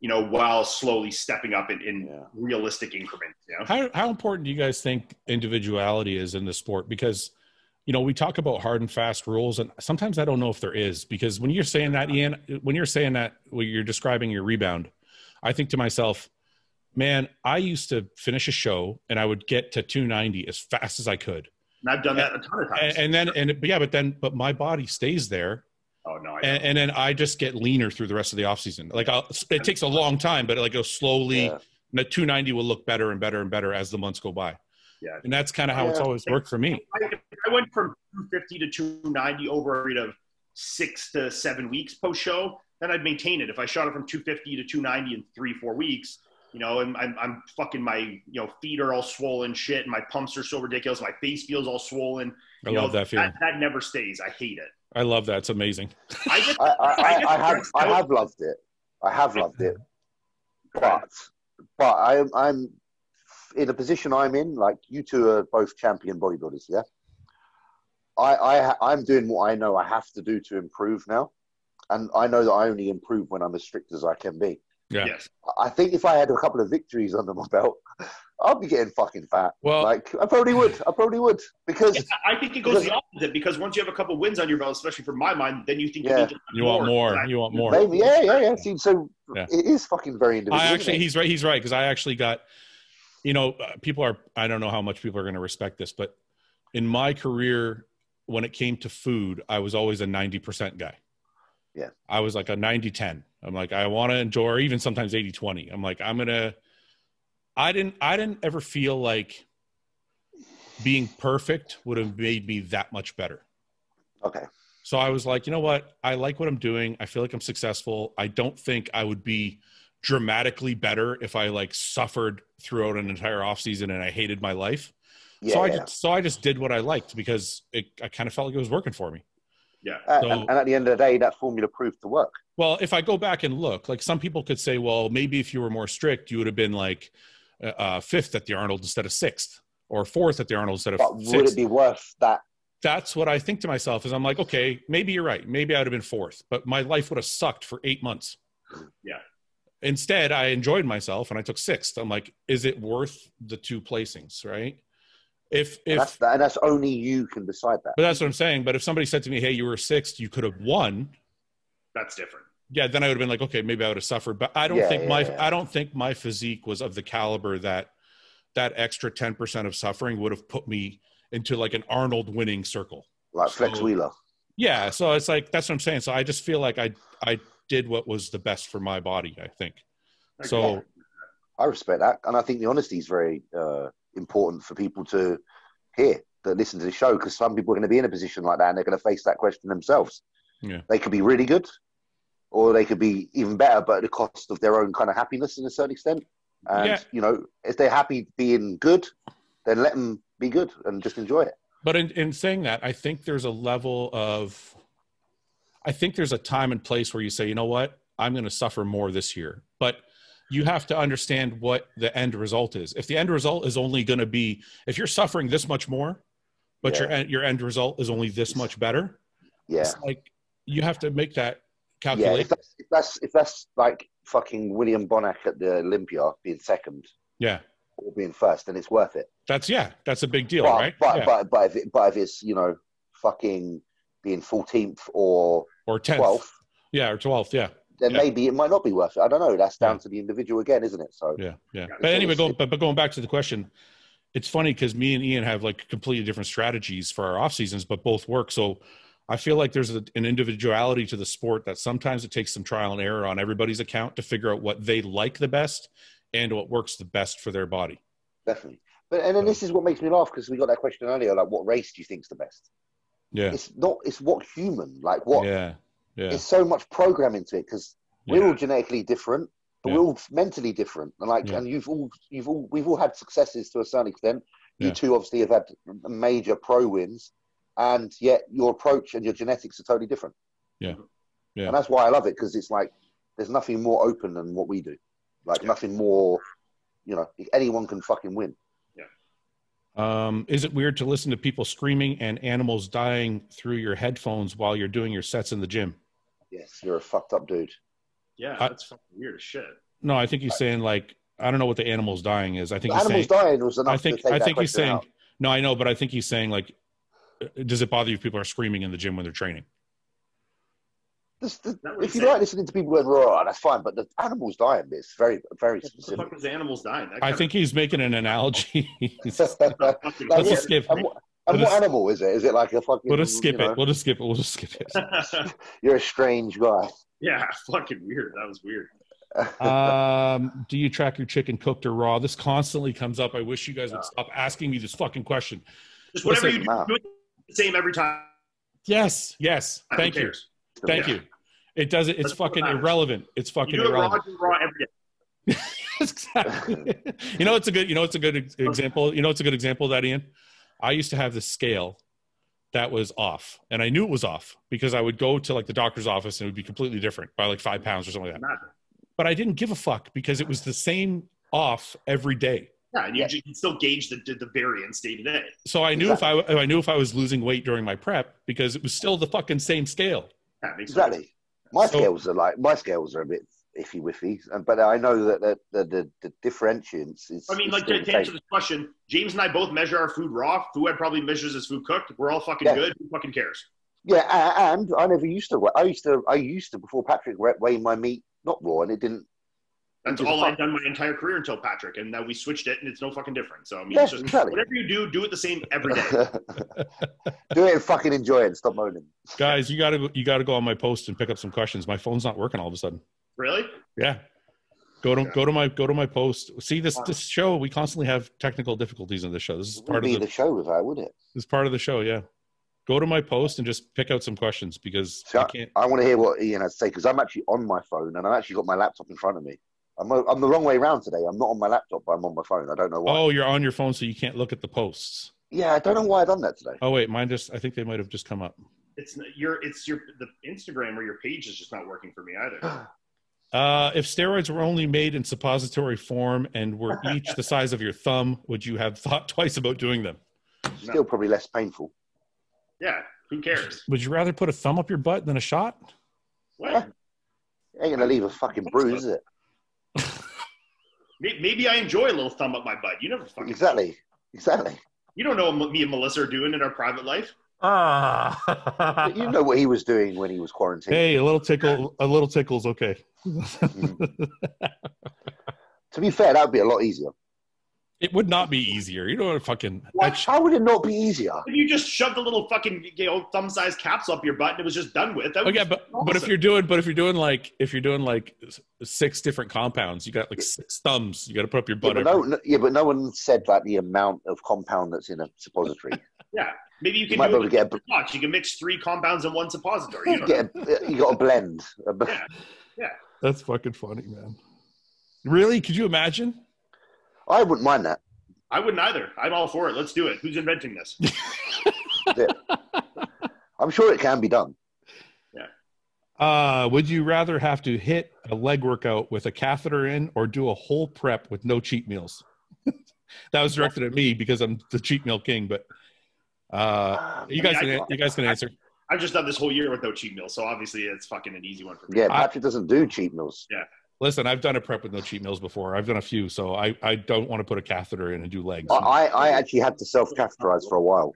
you know, while slowly stepping up in realistic increments. You know? How important do you guys think individuality is in the sport? Because, you know, we talk about hard and fast rules, and sometimes I don't know if there is, because when you're saying that, Ian, when you're saying that, when you're describing your rebound, I think to myself, man, I used to finish a show and I would get to 290 as fast as I could. And I've done that a ton of times. But my body stays there. Oh no! And then I just get leaner through the rest of the off season. Like it takes a long time, but like it'll slowly. The 290 will look better and better and better as the months go by. Yeah. And that's kind of how it's always worked for me. I went from 250 to 290 over a period of 6 to 7 weeks post show. Then I'd maintain it. If I shot it from 250 to 290 in 3-4 weeks. You know, and I'm fucking my, you know, feet are all swollen shit. And my pumps are so ridiculous. My face feels all swollen. I love that feeling. That never stays. I hate it. I love that. It's amazing. I have loved it. I have loved it. But I'm in the position I'm in, like you two are both champion bodybuilders. Yeah. I'm doing what I know I have to do to improve now. And I know that I only improve when I'm as strict as I can be. Yeah. Yes. I think if I had a couple of victories under my belt, I'd be getting fucking fat. Well, like I probably would because I think it goes the opposite, because once you have a couple of wins on your belt, especially from my mind, then you think you want more. Maybe, yeah. See, so it is fucking very individual. He's right because I actually got, you know, I don't know how much people are going to respect this, but in my career when it came to food, I was always a 90% guy. Yeah. I was like a 90-10. I'm like, I want to enjoy, or even sometimes 80-20. I'm like, I didn't ever feel like being perfect would have made me that much better. Okay. So I was like, you know what? I like what I'm doing. I feel like I'm successful. I don't think I would be dramatically better if I like suffered throughout an entire off season and I hated my life. Yeah, so I just did what I liked because I kind of felt like it was working for me. Yeah. And at the end of the day, that formula proved to work. Well, if I go back and look, like some people could say, well, maybe if you were more strict, you would have been like 5th at the Arnold instead of 6th, or 4th at the Arnold instead of 6th. Would it be worth that? That's what I think to myself is I'm like, okay, maybe you're right. Maybe I would have been 4th, but my life would have sucked for 8 months. Yeah. Instead, I enjoyed myself and I took 6th. I'm like, is it worth the 2 placings, right? And that's only you can decide that. But that's what I'm saying. But if somebody said to me, hey, you were 6th, you could have won. That's different. Yeah. Then I would have been like, okay, maybe I would have suffered, but I don't think my physique was of the caliber that extra 10% of suffering would have put me into like an Arnold winning circle. Like Flex Wheeler. Yeah. So it's like, that's what I'm saying. So I just feel like I did what was the best for my body, I think. Okay. So I respect that. And I think the honesty is very, important for people to hear that listen to the show, because some people are going to be in a position like that and they're going to face that question themselves. Yeah. They could be really good or they could be even better, but at the cost of their own kind of happiness in a certain extent. And, you know, if they're happy being good, then let them be good and just enjoy it. But in saying that, I think there's a level of, I think there's a time and place where you say, you know what, I'm going to suffer more this year. But you have to understand what the end result is. If the end result is only going to be, if you're suffering this much more, but your end result is only this much better. Yeah. It's like, you have to make that calculation. Yeah, if that's like fucking William Bonac at the Olympia being 2nd. Yeah. Or being 1st, then it's worth it. That's a big deal, right? But if it's, you know, fucking being 14th or 10th. 12th. Yeah. Or 12th. Yeah. Then maybe it might not be worth it. I don't know. That's down to the individual again, isn't it? So yeah. But anyway, going back to the question, it's funny because me and Ian have like completely different strategies for our off seasons, but both work. So I feel like there's an individuality to the sport that sometimes it takes some trial and error on everybody's account to figure out what they like the best and what works the best for their body. Definitely. But this is what makes me laugh, because we got that question earlier, like what race do you think is the best? Yeah. It's what human, like what. Yeah. Yeah. There's so much programming to it, because We're all genetically different, but we're all mentally different. And like, and we've all had successes to a certain extent. You two obviously have had major pro wins, and yet your approach and your genetics are totally different. Yeah, yeah. And that's why I love it, because it's like there's nothing more open than what we do. Like nothing more, you know, anyone can fucking win. Is it weird to listen to people screaming and animals dying through your headphones while you're doing your sets in the gym? Yes, you're a fucked up dude. Yeah, that's fucking weird as shit. No, I think he's saying, like, I don't know what the animals dying is. I think the animals dying was enough. I think he's saying out. No, I know, but I think he's saying, like, does it bother you if people are screaming in the gym when they're training? If you like listening to people going, "Raw," that's fine, but the animals dying bit is very, very specific. What the fuck is animals dying? I think he's making an analogy. Let's skip. And what animal is it? Is it like a fucking? We'll just skip it. You're a strange guy. Yeah, fucking weird. That was weird. Do you track your chicken cooked or raw? This constantly comes up. I wish you guys would stop asking me this fucking question. Just whatever you do, the same every time. Yes. Thank you. Thank you. It doesn't. It's fucking irrelevant. It's fucking irrelevant. Raw every day. Exactly. You know, it's a good example. You know, it's a good example of that, Ian. I used to have this scale that was off, and I knew it was off because I would go to like the doctor's office and it would be completely different by like 5 pounds or something like that. But I didn't give a fuck because it was the same off every day. Yeah, and you can still gauge the variance day to day. So I knew if I was losing weight during my prep because it was still the fucking same scale. Exactly. My scales are a bit iffy whiffy, but I know that the differentiance is. I mean, like, to answer this question, James and I both measure our food raw. Fuad probably measures his food cooked. We're all fucking good. Who fucking cares? Yeah, and I never used to. I used to before Patrick weigh my meat not raw, and it didn't. That's all I've done my entire career until Patrick, and now we switched it, and it's no fucking different. So I mean, it's just whatever you do, do it the same every day. Do it and fucking enjoy it. And stop moaning, guys. You gotta go on my post and pick up some questions. My phone's not working all of a sudden. Really? Yeah. Go to my post. See this show. We constantly have technical difficulties in this show. This is part of the show, wouldn't it? It's part of the show. Yeah. Go to my post and just pick out some questions because I can't. I want to hear what Ian has to say because I'm actually on my phone and I've actually got my laptop in front of me. I'm the wrong way around today. I'm not on my laptop, but I'm on my phone. I don't know why. Oh, you're on your phone, so you can't look at the posts. Yeah, I don't know why I've done that today. Oh wait, mine just. I think they might have just come up. It's your Instagram or your page is just not working for me either. If steroids were only made in suppository form and were each the size of your thumb, would you have thought twice about doing them? Still probably less painful. Yeah, who cares? Would you rather put a thumb up your butt than a shot? What? Yeah. Ain't gonna leave a fucking bruise, is it? Maybe I enjoy a little thumb up my butt. You never fucking Exactly. You don't know what me and Melissa are doing in our private life. You know what he was doing when he was quarantined. Hey, a little tickle's okay. To be fair, that would be a lot easier. It would not be easier. You don't want to fucking. What? How would it not be easier? If you just shoved a little fucking thumb-sized capsule up your butt and it was just done with. That would be awesome. But if you're doing like six different compounds, you got like six thumbs. You got to put up your butt. But no one said like the amount of compound that's in a suppository. Yeah, maybe you can do it. You can mix three compounds in one suppository. You got a blend. Yeah. That's fucking funny, man. Really? Could you imagine? I wouldn't mind that. I wouldn't either. I'm all for it. Let's do it. Who's inventing this? Yeah. I'm sure it can be done. Yeah. Would you rather have to hit a leg workout with a catheter in or do a whole prep with no cheat meals? That was directed at me because I'm the cheat meal king, but you guys can answer. I've just done this whole year with no cheat meals, so obviously it's fucking an easy one for me. Yeah, Patrick doesn't do cheat meals. Yeah. Listen, I've done a prep with no cheat meals before. I've done a few, so I don't want to put a catheter in and do legs. I actually had to self-catheterize for a while.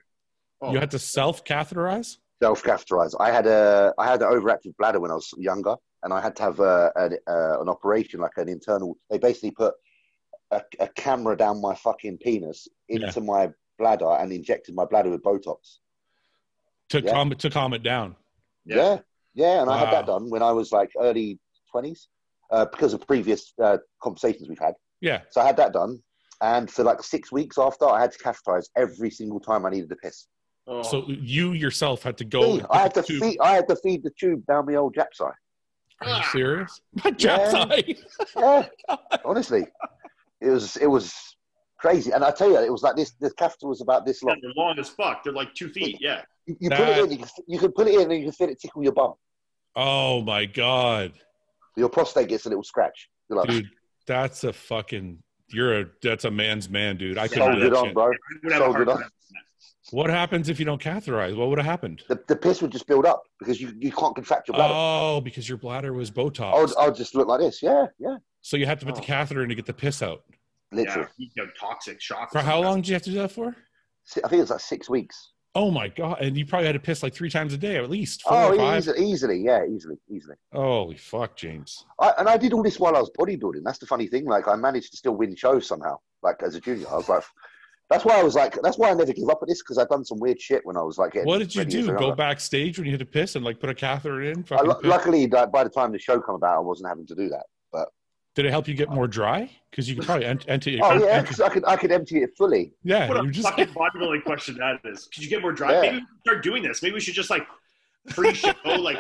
Oh. You had to self-catheterize? Self-catheterize. I had an overactive bladder when I was younger, and I had to have an operation, like an internal. They basically put a camera down my fucking penis into my bladder and injected my bladder with Botox. To calm it down. Yeah, and I had that done when I was like early 20s. Because of previous conversations we've had. Yeah. So I had that done. And for like 6 weeks after, I had to catheterize every single time I needed to piss. Oh. So you yourself had to go. I had to feed the tube down my old jack's eye. Are you serious? My job's honestly, it was crazy. And I tell you, it was like this. The catheter was about this long. Yeah, they're long as fuck. They're like 2 feet. Yeah. You put it in. You can put it in, and you can feel it tickle your bum. Oh my god. Your prostate gets a little scratch. You're like, dude, that's a fucking. That's a man's man, dude. I couldn't do that shit. Sold it on, bro. What happens if you don't catheterize? What would have happened? The piss would just build up because you can't contract your bladder. Oh, because your bladder was Botox. I'll just look like this. Yeah, yeah. So you have to put the catheter in to get the piss out. Literally. Yeah, you know, toxic shock. For how long did you have to do that for? I think it was like 6 weeks. Oh, my God. And you probably had to piss like 3 times a day at least. 4 or 5. Easily. Holy fuck, James. I did all this while I was bodybuilding. That's the funny thing. Like, I managed to still win shows somehow, like, as a junior. I was like... that's why I never give up at this, because I've done some weird shit when I was like getting. What did you do? Go backstage when you had to piss and like put a catheter in? Luckily, like, by the time the show came about, I wasn't having to do that. But did it help you get more dry? Because you could probably empty it. Oh, yeah, because I could empty it fully. Yeah. What a fucking bodybuilding question that is. Could you get more dry? Yeah. Maybe we should start doing this. Maybe we should just like pre-show, like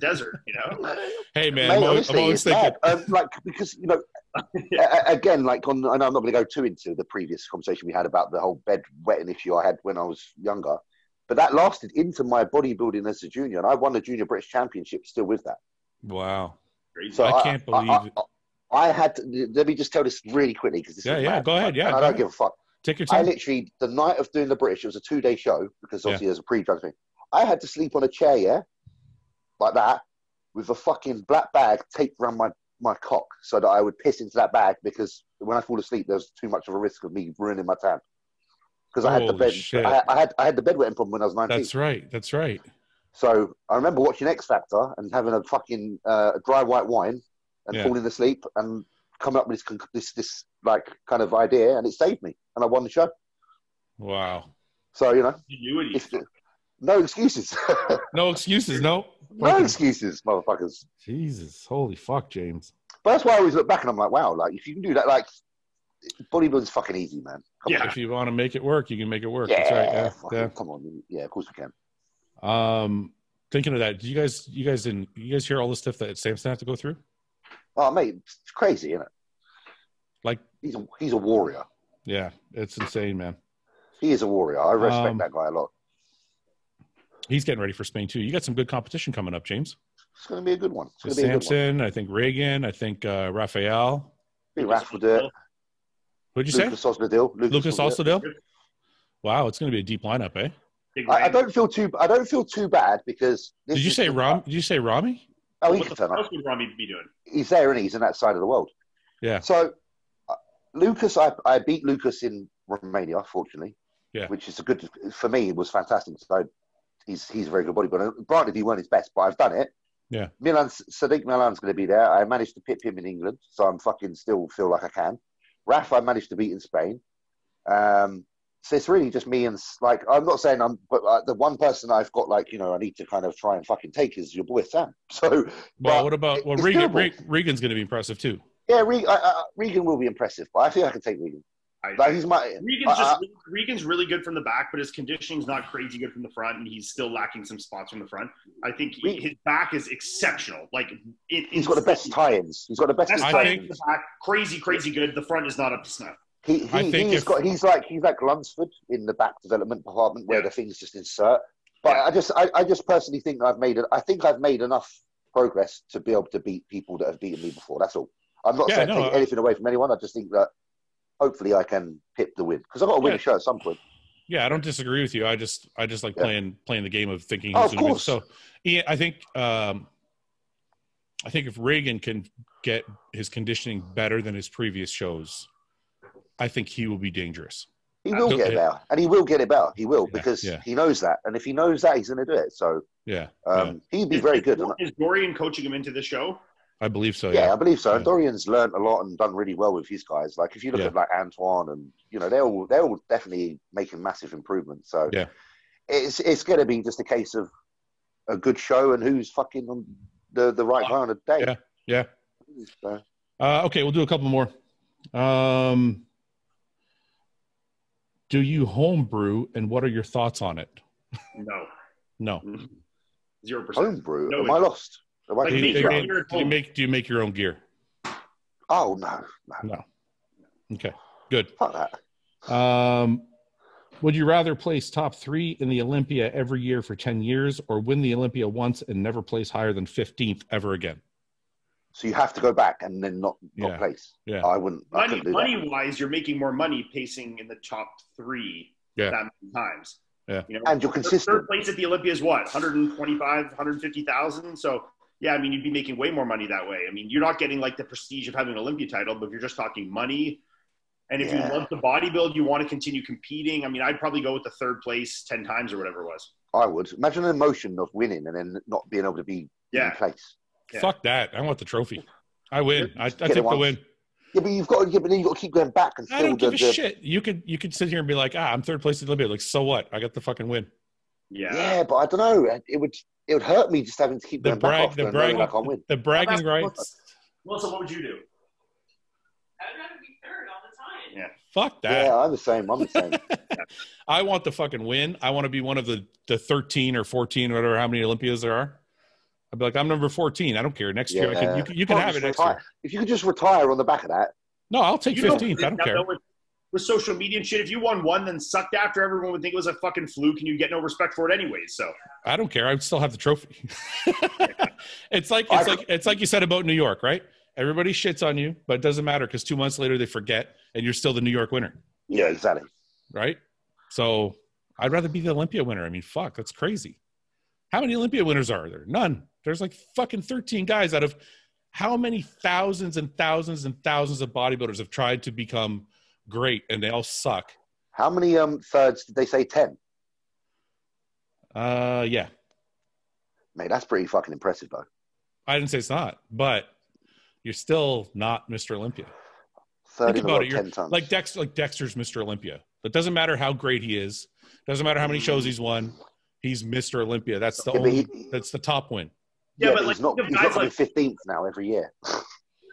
desert, you know? Hey, man, I'm always thinking. Like, because, you know, again, like, and I'm not going to go too into the previous conversation we had about the whole bedwetting issue I had when I was younger, but that lasted into my bodybuilding as a junior, and I won the Junior British Championship still with that. Wow. So I can't believe it. I had to, let me just tell this really quickly, because this is bad. Go ahead. Yeah, I don't give a fuck. Take your time. I literally, the night of doing the British, it was a 2-day show, because obviously there's a pre-drug thing. I had to sleep on a chair, like that, with a fucking black bag taped around my cock so that I would piss into that bag, because when I fall asleep, there's too much of a risk of me ruining my tan. Because I had the bed, I had the bedwetting problem when I was 19. That's right. So I remember watching X Factor and having a fucking dry white wine and falling asleep and coming up with this like kind of idea, and it saved me, and I won the show. Wow. So you know, no excuses. No excuses, motherfuckers. Jesus, holy fuck, James. But that's why I always look back and I'm like, wow, like if you can do that, like bodybuilding's fucking easy, man. Come on. If you want to make it work, you can make it work. Yeah, that's right. Come on, of course we can. Thinking of that, do you guys hear all the stuff that Samson had to go through? Oh, mate, it's crazy, isn't it? Like he's a warrior. Yeah, it's insane, man. He is a warrior. I respect that guy a lot. He's getting ready for Spain too. You got some good competition coming up, James. It's going to be a good one. Samson, I think Reagan, I think Raphael. I think Raph will do it. What did you say? Lucas Osodil. Wow, it's going to be a deep lineup, eh? I don't feel too bad because. Did you say Rami? Did you say Rami? Oh, he can turn up. What would Rami be doing? He's there, and he's in that side of the world. Yeah. So, Lucas, I beat Lucas in Romania, fortunately. Yeah. Which is for me, it was fantastic. So. He's a very good bodybuilder. Granted, he weren't his best, but I've done it. Yeah. Sadiq Milan's going to be there. I managed to pip him in England, so I'm fucking still feel like I can. Raf, I managed to beat in Spain. So it's really just me and, like, I'm not saying but the one person I've got, like, you know, I need to kind of try and fucking take is your boy Sam. So. Well, what about, Regan's going to be impressive too. Yeah, Regan will be impressive, but I feel I can take Regan. Regan's really good from the back, but his conditioning's not crazy good from the front, and he's still lacking some spots from the front. I think his back is exceptional. Like he's got the best tie-ins. He's got the best tie-ins. Crazy good. The front is not up to snuff. He's like Lunsford in the back development department where the things just insert. But I just personally think I've made enough progress to be able to beat people that have beaten me before. That's all. I'm not saying take anything away from anyone. I just think that. Hopefully I can pip the win because I've got to win a show at some point. Yeah, I don't disagree with you. I just like playing the game of thinking. Who's going to win. So, yeah, I think if Reagan can get his conditioning better than his previous shows, I think he will be dangerous. He will get it better, and he will get it better. He will because he knows that, and if he knows that, he's going to do it. So, he'd be very good. Is Dorian coaching him into the show? I believe so. Yeah, I believe so. Yeah. Dorian's learned a lot and done really well with his guys. Like if you look at like Antoine and you know they're all definitely making massive improvements. So it's going to be just a case of a good show and who's fucking on the right kind of day. Yeah, yeah. So. Okay, we'll do a couple more. Do you homebrew and what are your thoughts on it? No. 0%. Home brew? No Am I lost? Am I do you make your own gear? Oh, no. No. Okay, good. Fuck that. Would you rather place top 3 in the Olympia every year for 10 years or win the Olympia once and never place higher than 15th ever again? So you have to go back and then not place. Yeah. I wouldn't. Money-wise, you're making more money pacing in the top 3 that many times. Yeah. You know, and you're consistent. Third place at the Olympia is what? 125, 150,000. So, yeah, I mean, you'd be making way more money that way. I mean, you're not getting like the prestige of having an Olympia title, but if you're just talking money, and if you love the bodybuild, you want to continue competing. I mean, I'd probably go with the third place 10 times or whatever it was. I would. Imagine the emotion of winning and then not being able to be in place. Yeah. Fuck that. I want the trophy. I win. I take the win. Yeah, but you've got to keep going back. And I don't give a shit. You could sit here and be like, I'm third place in the Olympia. Like, so what? I got the fucking win. Yeah. Yeah, but I don't know. It would hurt me just having to keep going back. I can't win. The bragging rights. Melissa, what would you do? I would have to be third all the time. Yeah. Fuck that. Yeah, I'm the same. I want the fucking win. I want to be one of the 13 or 14 or whatever how many Olympias there are. I'd be like, I'm number 14. I don't care. Next year, you can have it next year. If you could just retire on the back of that. No, I'll take 15th. I don't care. With social media and shit, if you won one, then sucked after, everyone would think it was a fucking fluke, and you get no respect for it anyways. So I don't care. I would still have the trophy. It's like you said about New York, right? Everybody shits on you, but it doesn't matter because 2 months later they forget, and you're still the New York winner. Yeah, exactly. Right. So I'd rather be the Olympia winner. I mean, fuck, that's crazy. How many Olympia winners are there? None. There's like fucking 13 guys out of how many thousands and thousands and thousands of bodybuilders have tried to become great, and they all suck. How many thirds did they say? 10? Yeah. Mate, that's pretty fucking impressive, though. I didn't say it's not, but you're still not Mr. Olympia. Think about it. You're, like Dexter's Mr. Olympia. It doesn't matter how great he is. Doesn't matter how many shows he's won. He's Mr. Olympia. That's the only. That's the top win. Yeah, but like, he's not like 15th now every year.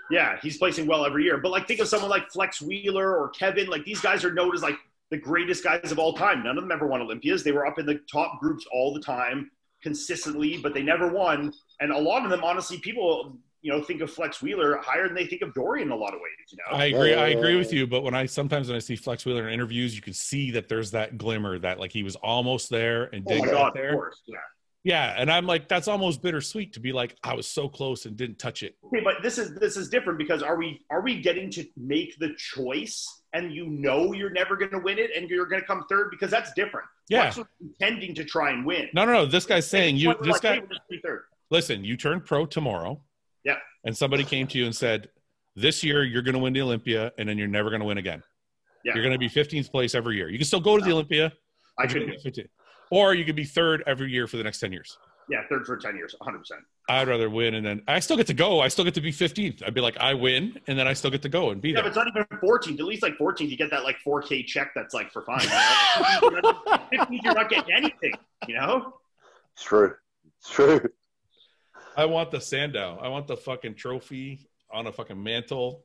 Yeah, he's placing well every year. But like, think of someone like Flex Wheeler or Kevin. Like, these guys are known as like the greatest guys of all time. None of them ever won Olympias. They were up in the top groups all the time, consistently, but they never won. And a lot of them, honestly, people think of Flex Wheeler higher than they think of Dorian in a lot of ways. I agree. I agree with you. But when I see Flex Wheeler in interviews, you can see that there's that glimmer that like he was almost there and didn't get there. Of course, yeah. Yeah, and I'm like, that's almost bittersweet to be like, I was so close and didn't touch it. Okay, but this is different because are we getting to make the choice and you're never going to win it and you're going to come third? Because that's different. Yeah, that's what you're intending to try and win. No. This guy's saying you. This guy. Listen, you turn pro tomorrow. Yeah. And somebody came to you and said, "This year you're going to win the Olympia, and then you're never going to win again. Yeah. You're going to be 15th place every year. You can still go to the Olympia. I could be 15th." Or you could be third every year for the next 10 years. Yeah, third for 10 years, 100%. I'd rather win, and then I still get to go. I still get to be 15th. I'd be like, I win, and then I still get to go and be there. Yeah, but it's not even 14th. At least like 14th, you get that like 4K check that's like for fine. You know? 15th, you're not getting anything, It's true. It's true. I want the Sandow. I want the fucking trophy on a fucking mantle.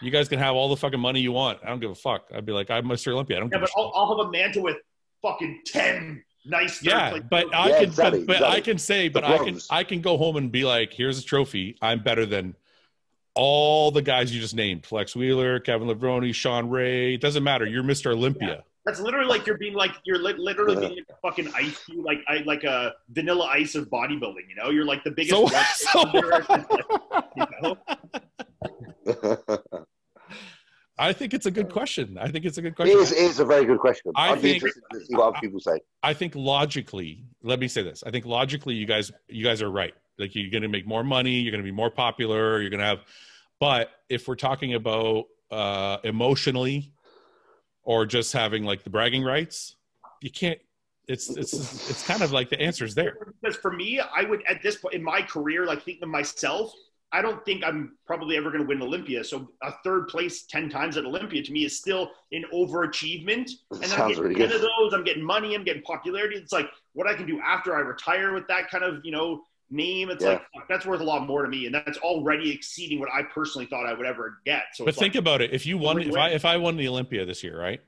You guys can have all the fucking money you want. I don't give a fuck. I'd be like, I'm Mr. Olympia. I don't give a shit. Yeah, but I'll have a mantle with fucking 10 nice. Yeah, I can go home and be like, here's a trophy. I'm better than all the guys you just named: Flex Wheeler, Kevin Lavroni, Sean Ray. It doesn't matter. You're Mr. Olympia. Yeah. That's literally like you're literally being like a fucking ice cube, like a vanilla ice of bodybuilding. You're like the biggest. I think it's a good question. It is a very good question. I'd be interested to see what other people say. I think logically, let me say this. I think logically, you guys are right. Like, you're going to make more money. You're going to be more popular. You're going to have. But if we're talking about emotionally, or just having like the bragging rights, you can't. It's kind of like the answer is there. Because for me, I would at this point in my career, like thinking of myself, I don't think I'm probably ever going to win Olympia. So a third place 10 times at Olympia to me is still an overachievement. And then I'm getting really 10 of those. I'm getting money. I'm getting popularity. It's like what I can do after I retire with that kind of, name. It's like, that's worth a lot more to me. And that's already exceeding what I personally thought I would ever get. So but think about it. If you won, if I won the Olympia this year, right?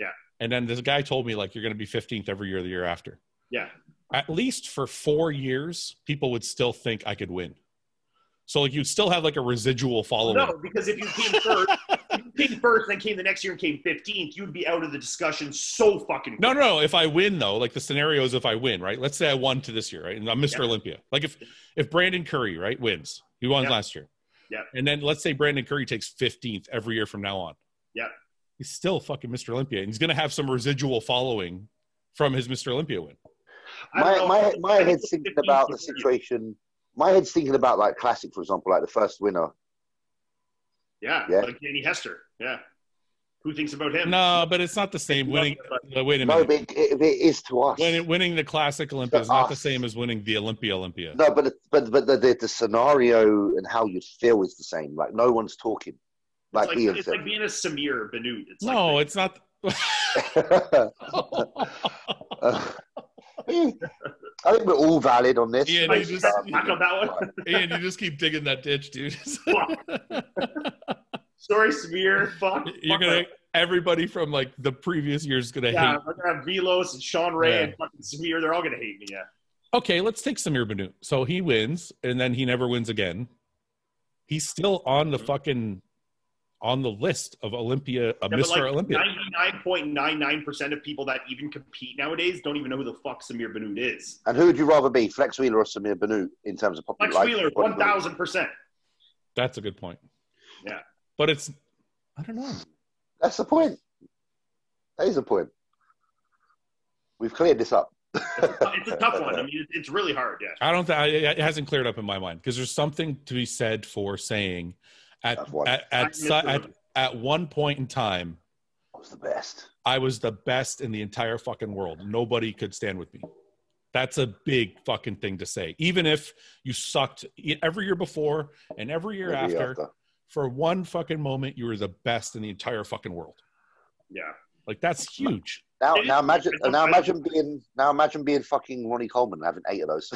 Yeah. And then this guy told me like, you're going to be 15th every year the year after. Yeah. at least for 4 years, people would still think I could win. So like you'd still have like a residual following. No, because if you came first, then came the next year and came 15th, you'd be out of the discussion so fucking quick. No. If I win though, like the scenario is if I win, right? Let's say I won to this year, right? And I'm Mr. Olympia. Like if Brandon Curry, right, wins, he won last year. Yeah. And then let's say Brandon Curry takes 15th every year from now on. Yeah. He's still fucking Mr. Olympia, and he's gonna have some residual following from his Mr. Olympia win. My head's thinking about the situation. My head's thinking about, like, classic, for example, like the first winner. Yeah. Like Danny Hester. Yeah. Who thinks about him? No, but it's not the same. Wait a minute. No, but it is to us. Winning the classic Olympia is not the same as winning the Olympia. No, but the scenario and how you feel is the same. Like, no one's talking. It's like being a Samir Banout. It's not. I think we're all valid on this. Ian, you just keep digging that ditch, dude. Sorry, Samir. Fuck. Everybody from like the previous year is gonna hate. I'm gonna have Velos and Sean Ray and fucking Samir. They're all gonna hate me. Yeah. Okay, let's take Samir Banout. So he wins, and then he never wins again. He's still on the fucking on the list of Olympia, Mr. Olympia. 99.99% of people that even compete nowadays don't even know who the fuck Samir Banout is. And who would you rather be, Flex Wheeler or Samir Banout, in terms of popularity? Flex Wheeler, 1,000%. That's a good point. Yeah. But it's, I don't know. That's the point. That is the point. We've cleared this up. It's a tough one. I mean, it's really hard. Yeah. It hasn't cleared up in my mind, because there's something to be said for saying, at one point in time, I was the best. I was the best in the entire fucking world. Nobody could stand with me. That's a big fucking thing to say. Even if you sucked every year before and every year after, for one fucking moment, you were the best in the entire fucking world. Yeah, like that's huge. Now imagine being fucking Ronnie Coleman, having 8 of those.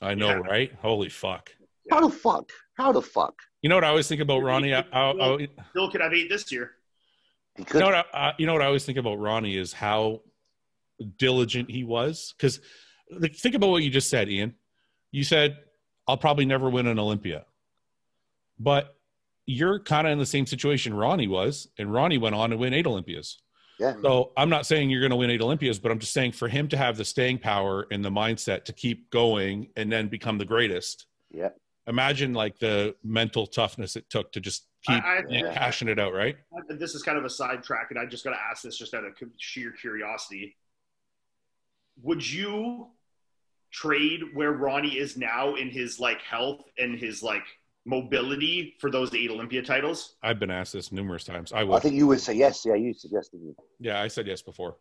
I know, right? Holy fuck. Yeah. How the fuck? You know what I always think about Ronnie? Bill could have 8 this year. He could. You know what I always think about Ronnie is how diligent he was. Because think about what you just said, Ian. You said, I'll probably never win an Olympia. But you're kind of in the same situation Ronnie was, and Ronnie went on to win 8 Olympias. Yeah. So I'm not saying you're going to win 8 Olympias, but I'm just saying for him to have the staying power and the mindset to keep going and then become the greatest. Yeah. Imagine like the mental toughness it took to just keep cashing it out, right? This is kind of a sidetrack, and I just got to ask this just out of sheer curiosity. Would you trade where Ronnie is now in his like health and his like mobility for those 8 Olympia titles? I've been asked this numerous times. I would. I think you would say yes. Yeah, you suggested it. Yeah, I said yes before.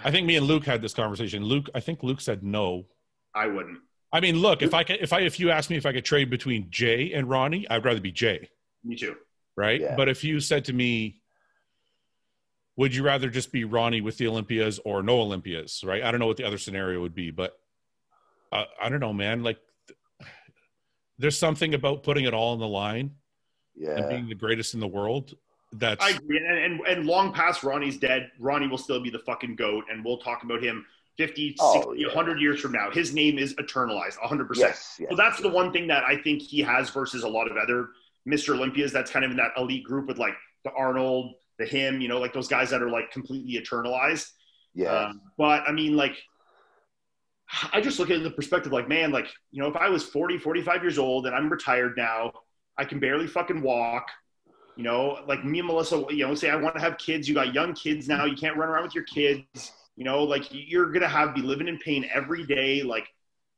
I think me and Luke had this conversation. I think Luke said no. I wouldn't. I mean, look, if you asked me if I could trade between Jay and Ronnie, I'd rather be Jay. Me too. Right? Yeah. But if you said to me, would you rather just be Ronnie with the Olympias or no Olympias, right? I don't know what the other scenario would be, but I don't know, man. Like, there's something about putting it all on the line and being the greatest in the world. I agree. And long past Ronnie's dead, Ronnie will still be the fucking GOAT, and we'll talk about him 50, 60, 100 years from now. His name is eternalized, 100%. So that's the one thing that I think he has versus a lot of other Mr. Olympias that's kind of in that elite group with, like, the Arnold, the him, you know, like those guys that are, like, completely eternalized. Yeah. But, I mean, like, I just look at it in the perspective, like, man, like, you know, if I was 40, 45 years old and I'm retired now, I can barely fucking walk. You know, like, me and Melissa, you know, say I want to have kids. You got young kids now. You can't run around with your kids. You know, like, you're going to be living in pain every day. Like,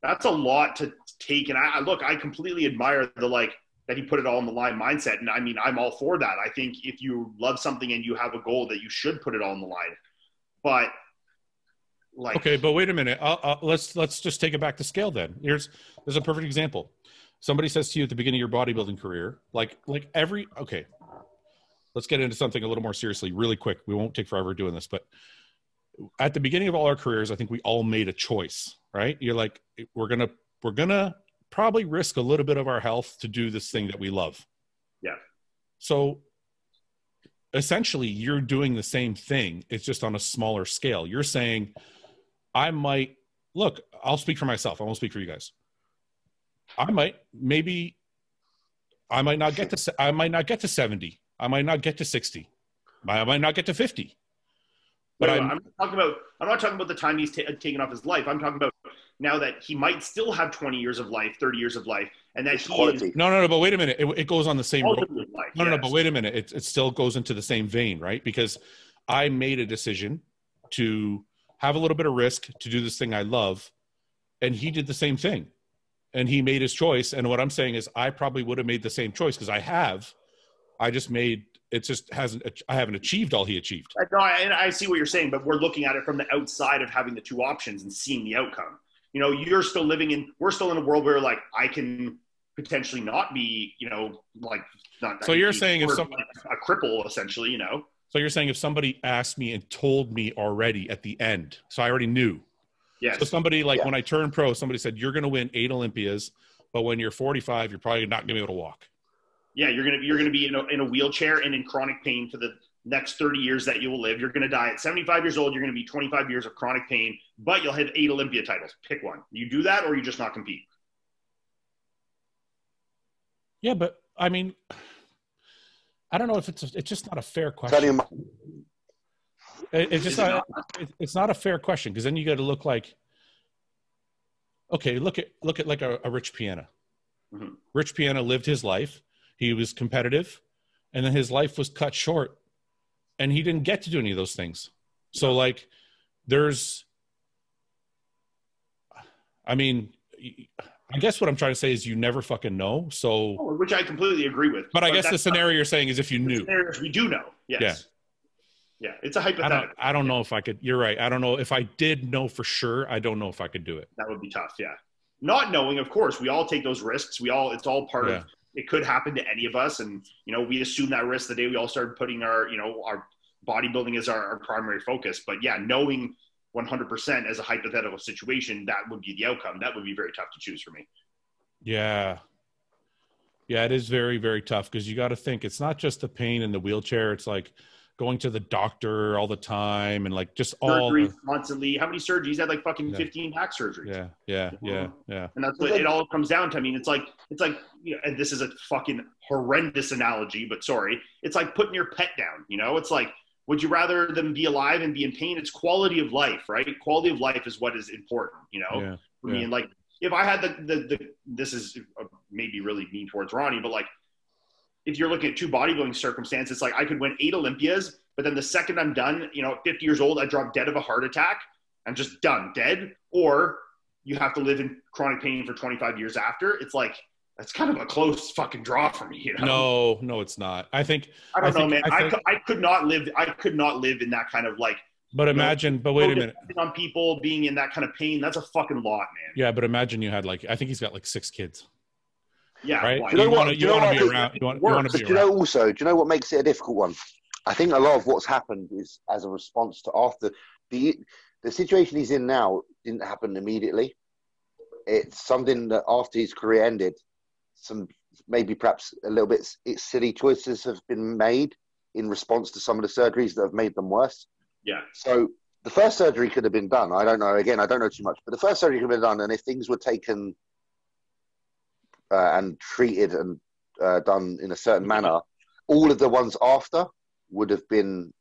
that's a lot to take. And I completely admire the, like, that he put it all on the line mindset. And I mean, I'm all for that. I think if you love something and you have a goal, that you should put it all on the line. But like, okay, but wait a minute. Let's just take it back to scale. Then there's a perfect example. Somebody says to you at the beginning of your bodybuilding career, okay, let's get into something a little more seriously, really quick. We won't take forever doing this, but at the beginning of all our careers, I think we all made a choice, right? You're like, we're gonna probably risk a little bit of our health to do this thing that we love. Yeah. So essentially you're doing the same thing. It's just on a smaller scale. You're saying I might look, I'll speak for myself. I won't speak for you guys. I might not get to 70. I might not get to 60. I might not get to 50. But I'm not talking about the time he's taken off his life. I'm talking about now that he might still have 20 years of life, 30 years of life, and that he is no. But wait a minute. It goes on the same road. No. But wait a minute. It still goes into the same vein, right? Because I made a decision to have a little bit of risk to do this thing I love, and he did the same thing, and he made his choice. And what I'm saying is, I probably would have made the same choice because I have. I just made. It just hasn't. I haven't achieved all he achieved. No, and I see what you're saying, but we're looking at it from the outside of having the two options and seeing the outcome. You know, you're still living in. We're still in a world where, like, I can potentially not be. You know, like not. So you're saying if somebody like a cripple, essentially, you know. So you're saying if somebody asked me and told me already at the end, so I already knew. Yes. So somebody like when I turned pro, somebody said you're going to win 8 Olympias, but when you're 45, you're probably not going to be able to walk. Yeah, you're gonna be in a wheelchair and in chronic pain for the next 30 years that you will live. You're gonna die at 75 years old. You're gonna be 25 years of chronic pain, but you'll have 8 Olympia titles. Pick one. You do that, or you just not compete. Yeah, but I mean, I don't know if it's just not a fair question. It's not a fair question because then you got to look like, okay, look at like a Rich Piana. Mm-hmm. Rich Piana lived his life. He was competitive, and then his life was cut short, and he didn't get to do any of those things. So, like, I guess what I'm trying to say is you never fucking know. So, which I completely agree with. But I guess the scenario you're saying is if you knew. We do know. Yes. Yeah. It's a hypothetical. I don't know if I could. You're right. I don't know if I did know for sure. I don't know if I could do it. That would be tough. Yeah. Not knowing, of course, we all take those risks. It's all part of. It could happen to any of us. And, you know, we assume that risk the day we all started putting our bodybuilding as our primary focus. But yeah, knowing 100% as a hypothetical situation, that would be the outcome. That would be very tough to choose for me. Yeah. Yeah, it is very, very tough because you got to think it's not just the pain in the wheelchair. It's like going to the doctor all the time and like just surgeries constantly. How many surgeries? I had like fucking 15 back surgeries. Yeah. And that's what it all comes down to. I mean, it's like, you know, and this is a fucking horrendous analogy, but sorry. It's like putting your pet down, you know? It's like, would you rather them be alive and be in pain? It's quality of life, right? Quality of life is what is important, you know? Yeah, for me, and like, if I had this is maybe really mean towards Ronnie, but like, if you're looking at two bodybuilding circumstances, like I could win 8 Olympias, but then the second I'm done, you know, at 50 years old, I drop dead of a heart attack. I'm just done, dead. Or you have to live in chronic pain for 25 years after. It's like, that's kind of a close fucking draw for me. You know? No, it's not. I don't know, man. I could not live in that kind of like, but imagine, but wait a minute. On people being in that kind of pain, that's a fucking lot, man. Yeah. But imagine you had like, I think he's got like 6 kids. Yeah, right. You know what? You want to be around. Do you know what makes it a difficult one? I think a lot of what's happened is as a response to after the situation he's in now didn't happen immediately. It's something that after his career ended, some maybe perhaps a little bit silly choices have been made in response to some of the surgeries that have made them worse. Yeah. So the first surgery could have been done. I don't know. Again, I don't know too much, but the first surgery could have been done, and if things were taken. And treated and done in a certain manner, all of the ones after would have been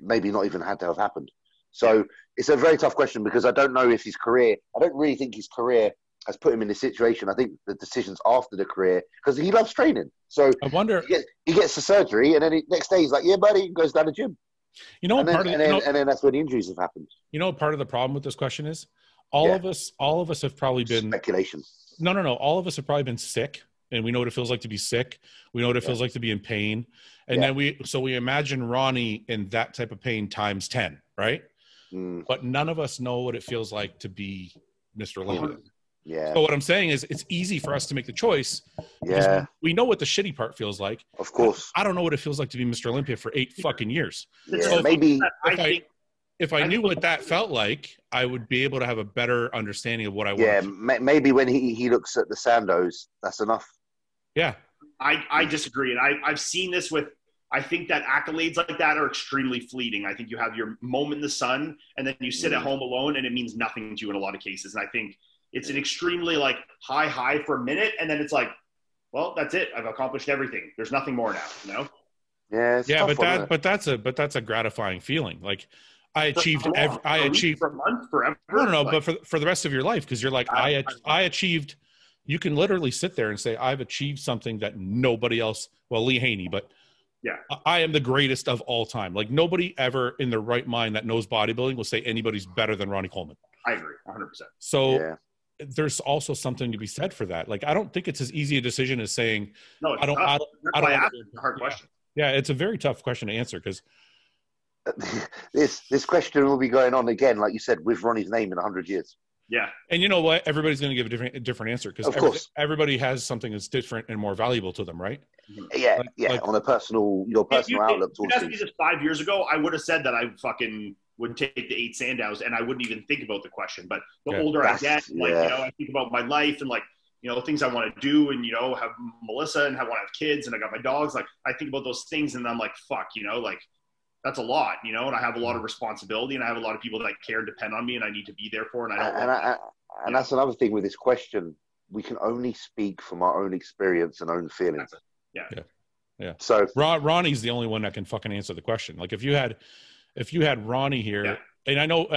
maybe not even had to have happened. So it's a very tough question because I don't know if his career, I don't really think his career has put him in this situation. I think the decisions after the career, because he loves training. So I wonder, he gets the surgery and then next day he's like, yeah, buddy, and goes down the gym. You know, and then that's where the injuries have happened. You know, part of the problem with this question is all of us have probably been speculation. No. All of us have probably been sick, and we know what it feels like to be sick. We know what it feels like to be in pain. And then we imagine Ronnie in that type of pain times 10, right? Mm. But none of us know what it feels like to be Mr. Olympia. Yeah. So what I'm saying is it's easy for us to make the choice. Yeah. We know what the shitty part feels like. Of course. I don't know what it feels like to be Mr. Olympia for 8 fucking years. Yeah. So maybe if I knew what that felt like, I would be able to have a better understanding of what I want. Yeah, maybe when he looks at the Sandos, that's enough. Yeah. I disagree. And I've seen this with I think that accolades like that are extremely fleeting. I think you have your moment in the sun, and then you sit at home alone, and it means nothing to you in a lot of cases. And I think it's an extremely, like, high for a minute, and then it's like, well, that's it. I've accomplished everything. There's nothing more now, you know? Yeah, it's tough, but that's a gratifying feeling. Like, I achieved for a month, forever. No, like, but for the rest of your life, because you're like, I achieved. You can literally sit there and say, I've achieved something that nobody else. Well, Lee Haney, but yeah, I am the greatest of all time. Like, nobody ever in their right mind that knows bodybuilding will say anybody's better than Ronnie Coleman. I agree, 100%. So there's also something to be said for that. Like, I don't think it's as easy a decision as saying, no, it's I don't. Hard question. Yeah, it's a very tough question to answer, because this question will be going on again, like you said, with Ronnie's name in 100 years. Yeah. And you know what? Everybody's going to give a different answer, because everybody has something that's different and more valuable to them, right? Yeah, on a personal outlook. If you asked me this 5 years ago, I would have said that I fucking would take the 8 Sandows, and I wouldn't even think about the question. But the older I get, like, you know, I think about my life and, like, you know, things I want to do, and, you know, have Melissa, and I want to have kids, and I got my dogs. Like, I think about those things, and I'm like, fuck, you know, like, that's a lot, you know, and I have a lot of responsibility, and I have a lot of people that care and depend on me, and I need to be there for, and I don't. And that's another thing with this question. We can only speak from our own experience and own feelings. Yeah. So Ronnie's the only one that can fucking answer the question. Like, if you had Ronnie here, and I know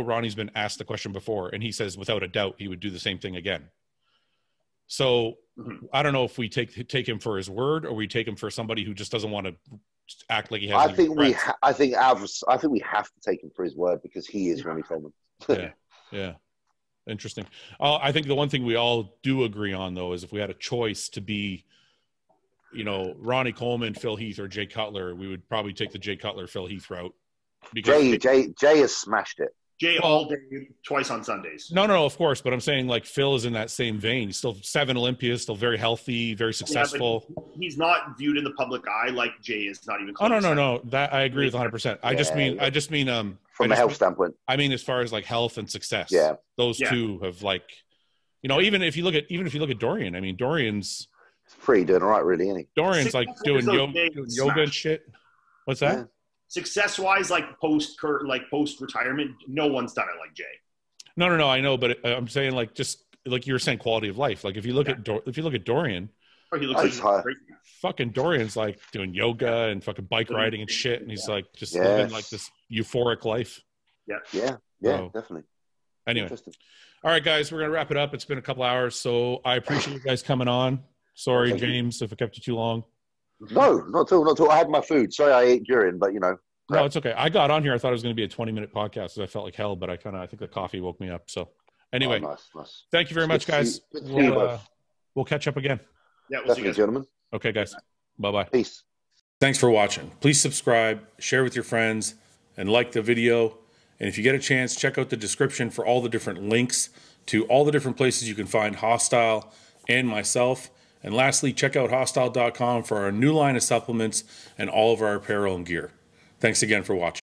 Ronnie's been asked the question before, and he says without a doubt he would do the same thing again. So I don't know if we take him for his word, or we take him for somebody who just doesn't want to act like he has. I think we have to take him for his word, because he is Ronnie Coleman. Interesting. I think the one thing we all do agree on, though, is if we had a choice to be, you know, Ronnie Coleman, Phil Heath, or Jay Cutler, we would probably take the Jay Cutler, Phil Heath route. Because Jay has smashed it. Jay all day, twice on Sundays. No, of course. But I'm saying, like, Phil is in that same vein. He's still 7 Olympias, still very healthy, very successful. Yeah, he's not viewed in the public eye like Jay is, not even close. No. That I agree with 100%. I just mean from a health standpoint. I mean, as far as, like, health and success. Yeah. Those two have, like, you know, even if you look at Dorian, I mean, Dorian's pretty doing all right, really, isn't he? Dorian's like doing yoga and shit. What's that? Yeah. Success-wise, like post-retirement, no one's done it like Jay. No, I know, but I'm saying, like, just like you were saying, quality of life. Like, if you look at Dorian, he looks like fucking Dorian's like doing yoga and fucking bike riding and shit, and he's like just living like this euphoric life. Yeah, so, definitely. Anyway, all right, guys, we're gonna wrap it up. It's been a couple hours, so I appreciate you guys coming on. Sorry, James, if I kept you too long. No, not at all. I had my food. Sorry I ate during, but, you know. Crap. No, it's okay. I got on here. I thought it was going to be a 20-minute podcast, because I felt like hell, but I think the coffee woke me up. So, anyway, nice. Thank you very much, guys. We'll catch up again. Yeah, we'll see you guys. Gentlemen. Okay, guys. Bye-bye. Peace. Thanks for watching. Please subscribe, share with your friends, and like the video. And if you get a chance, check out the description for all the different links to all the different places you can find Hostile and myself. And lastly, check out hostile.com for our new line of supplements and all of our apparel and gear. Thanks again for watching.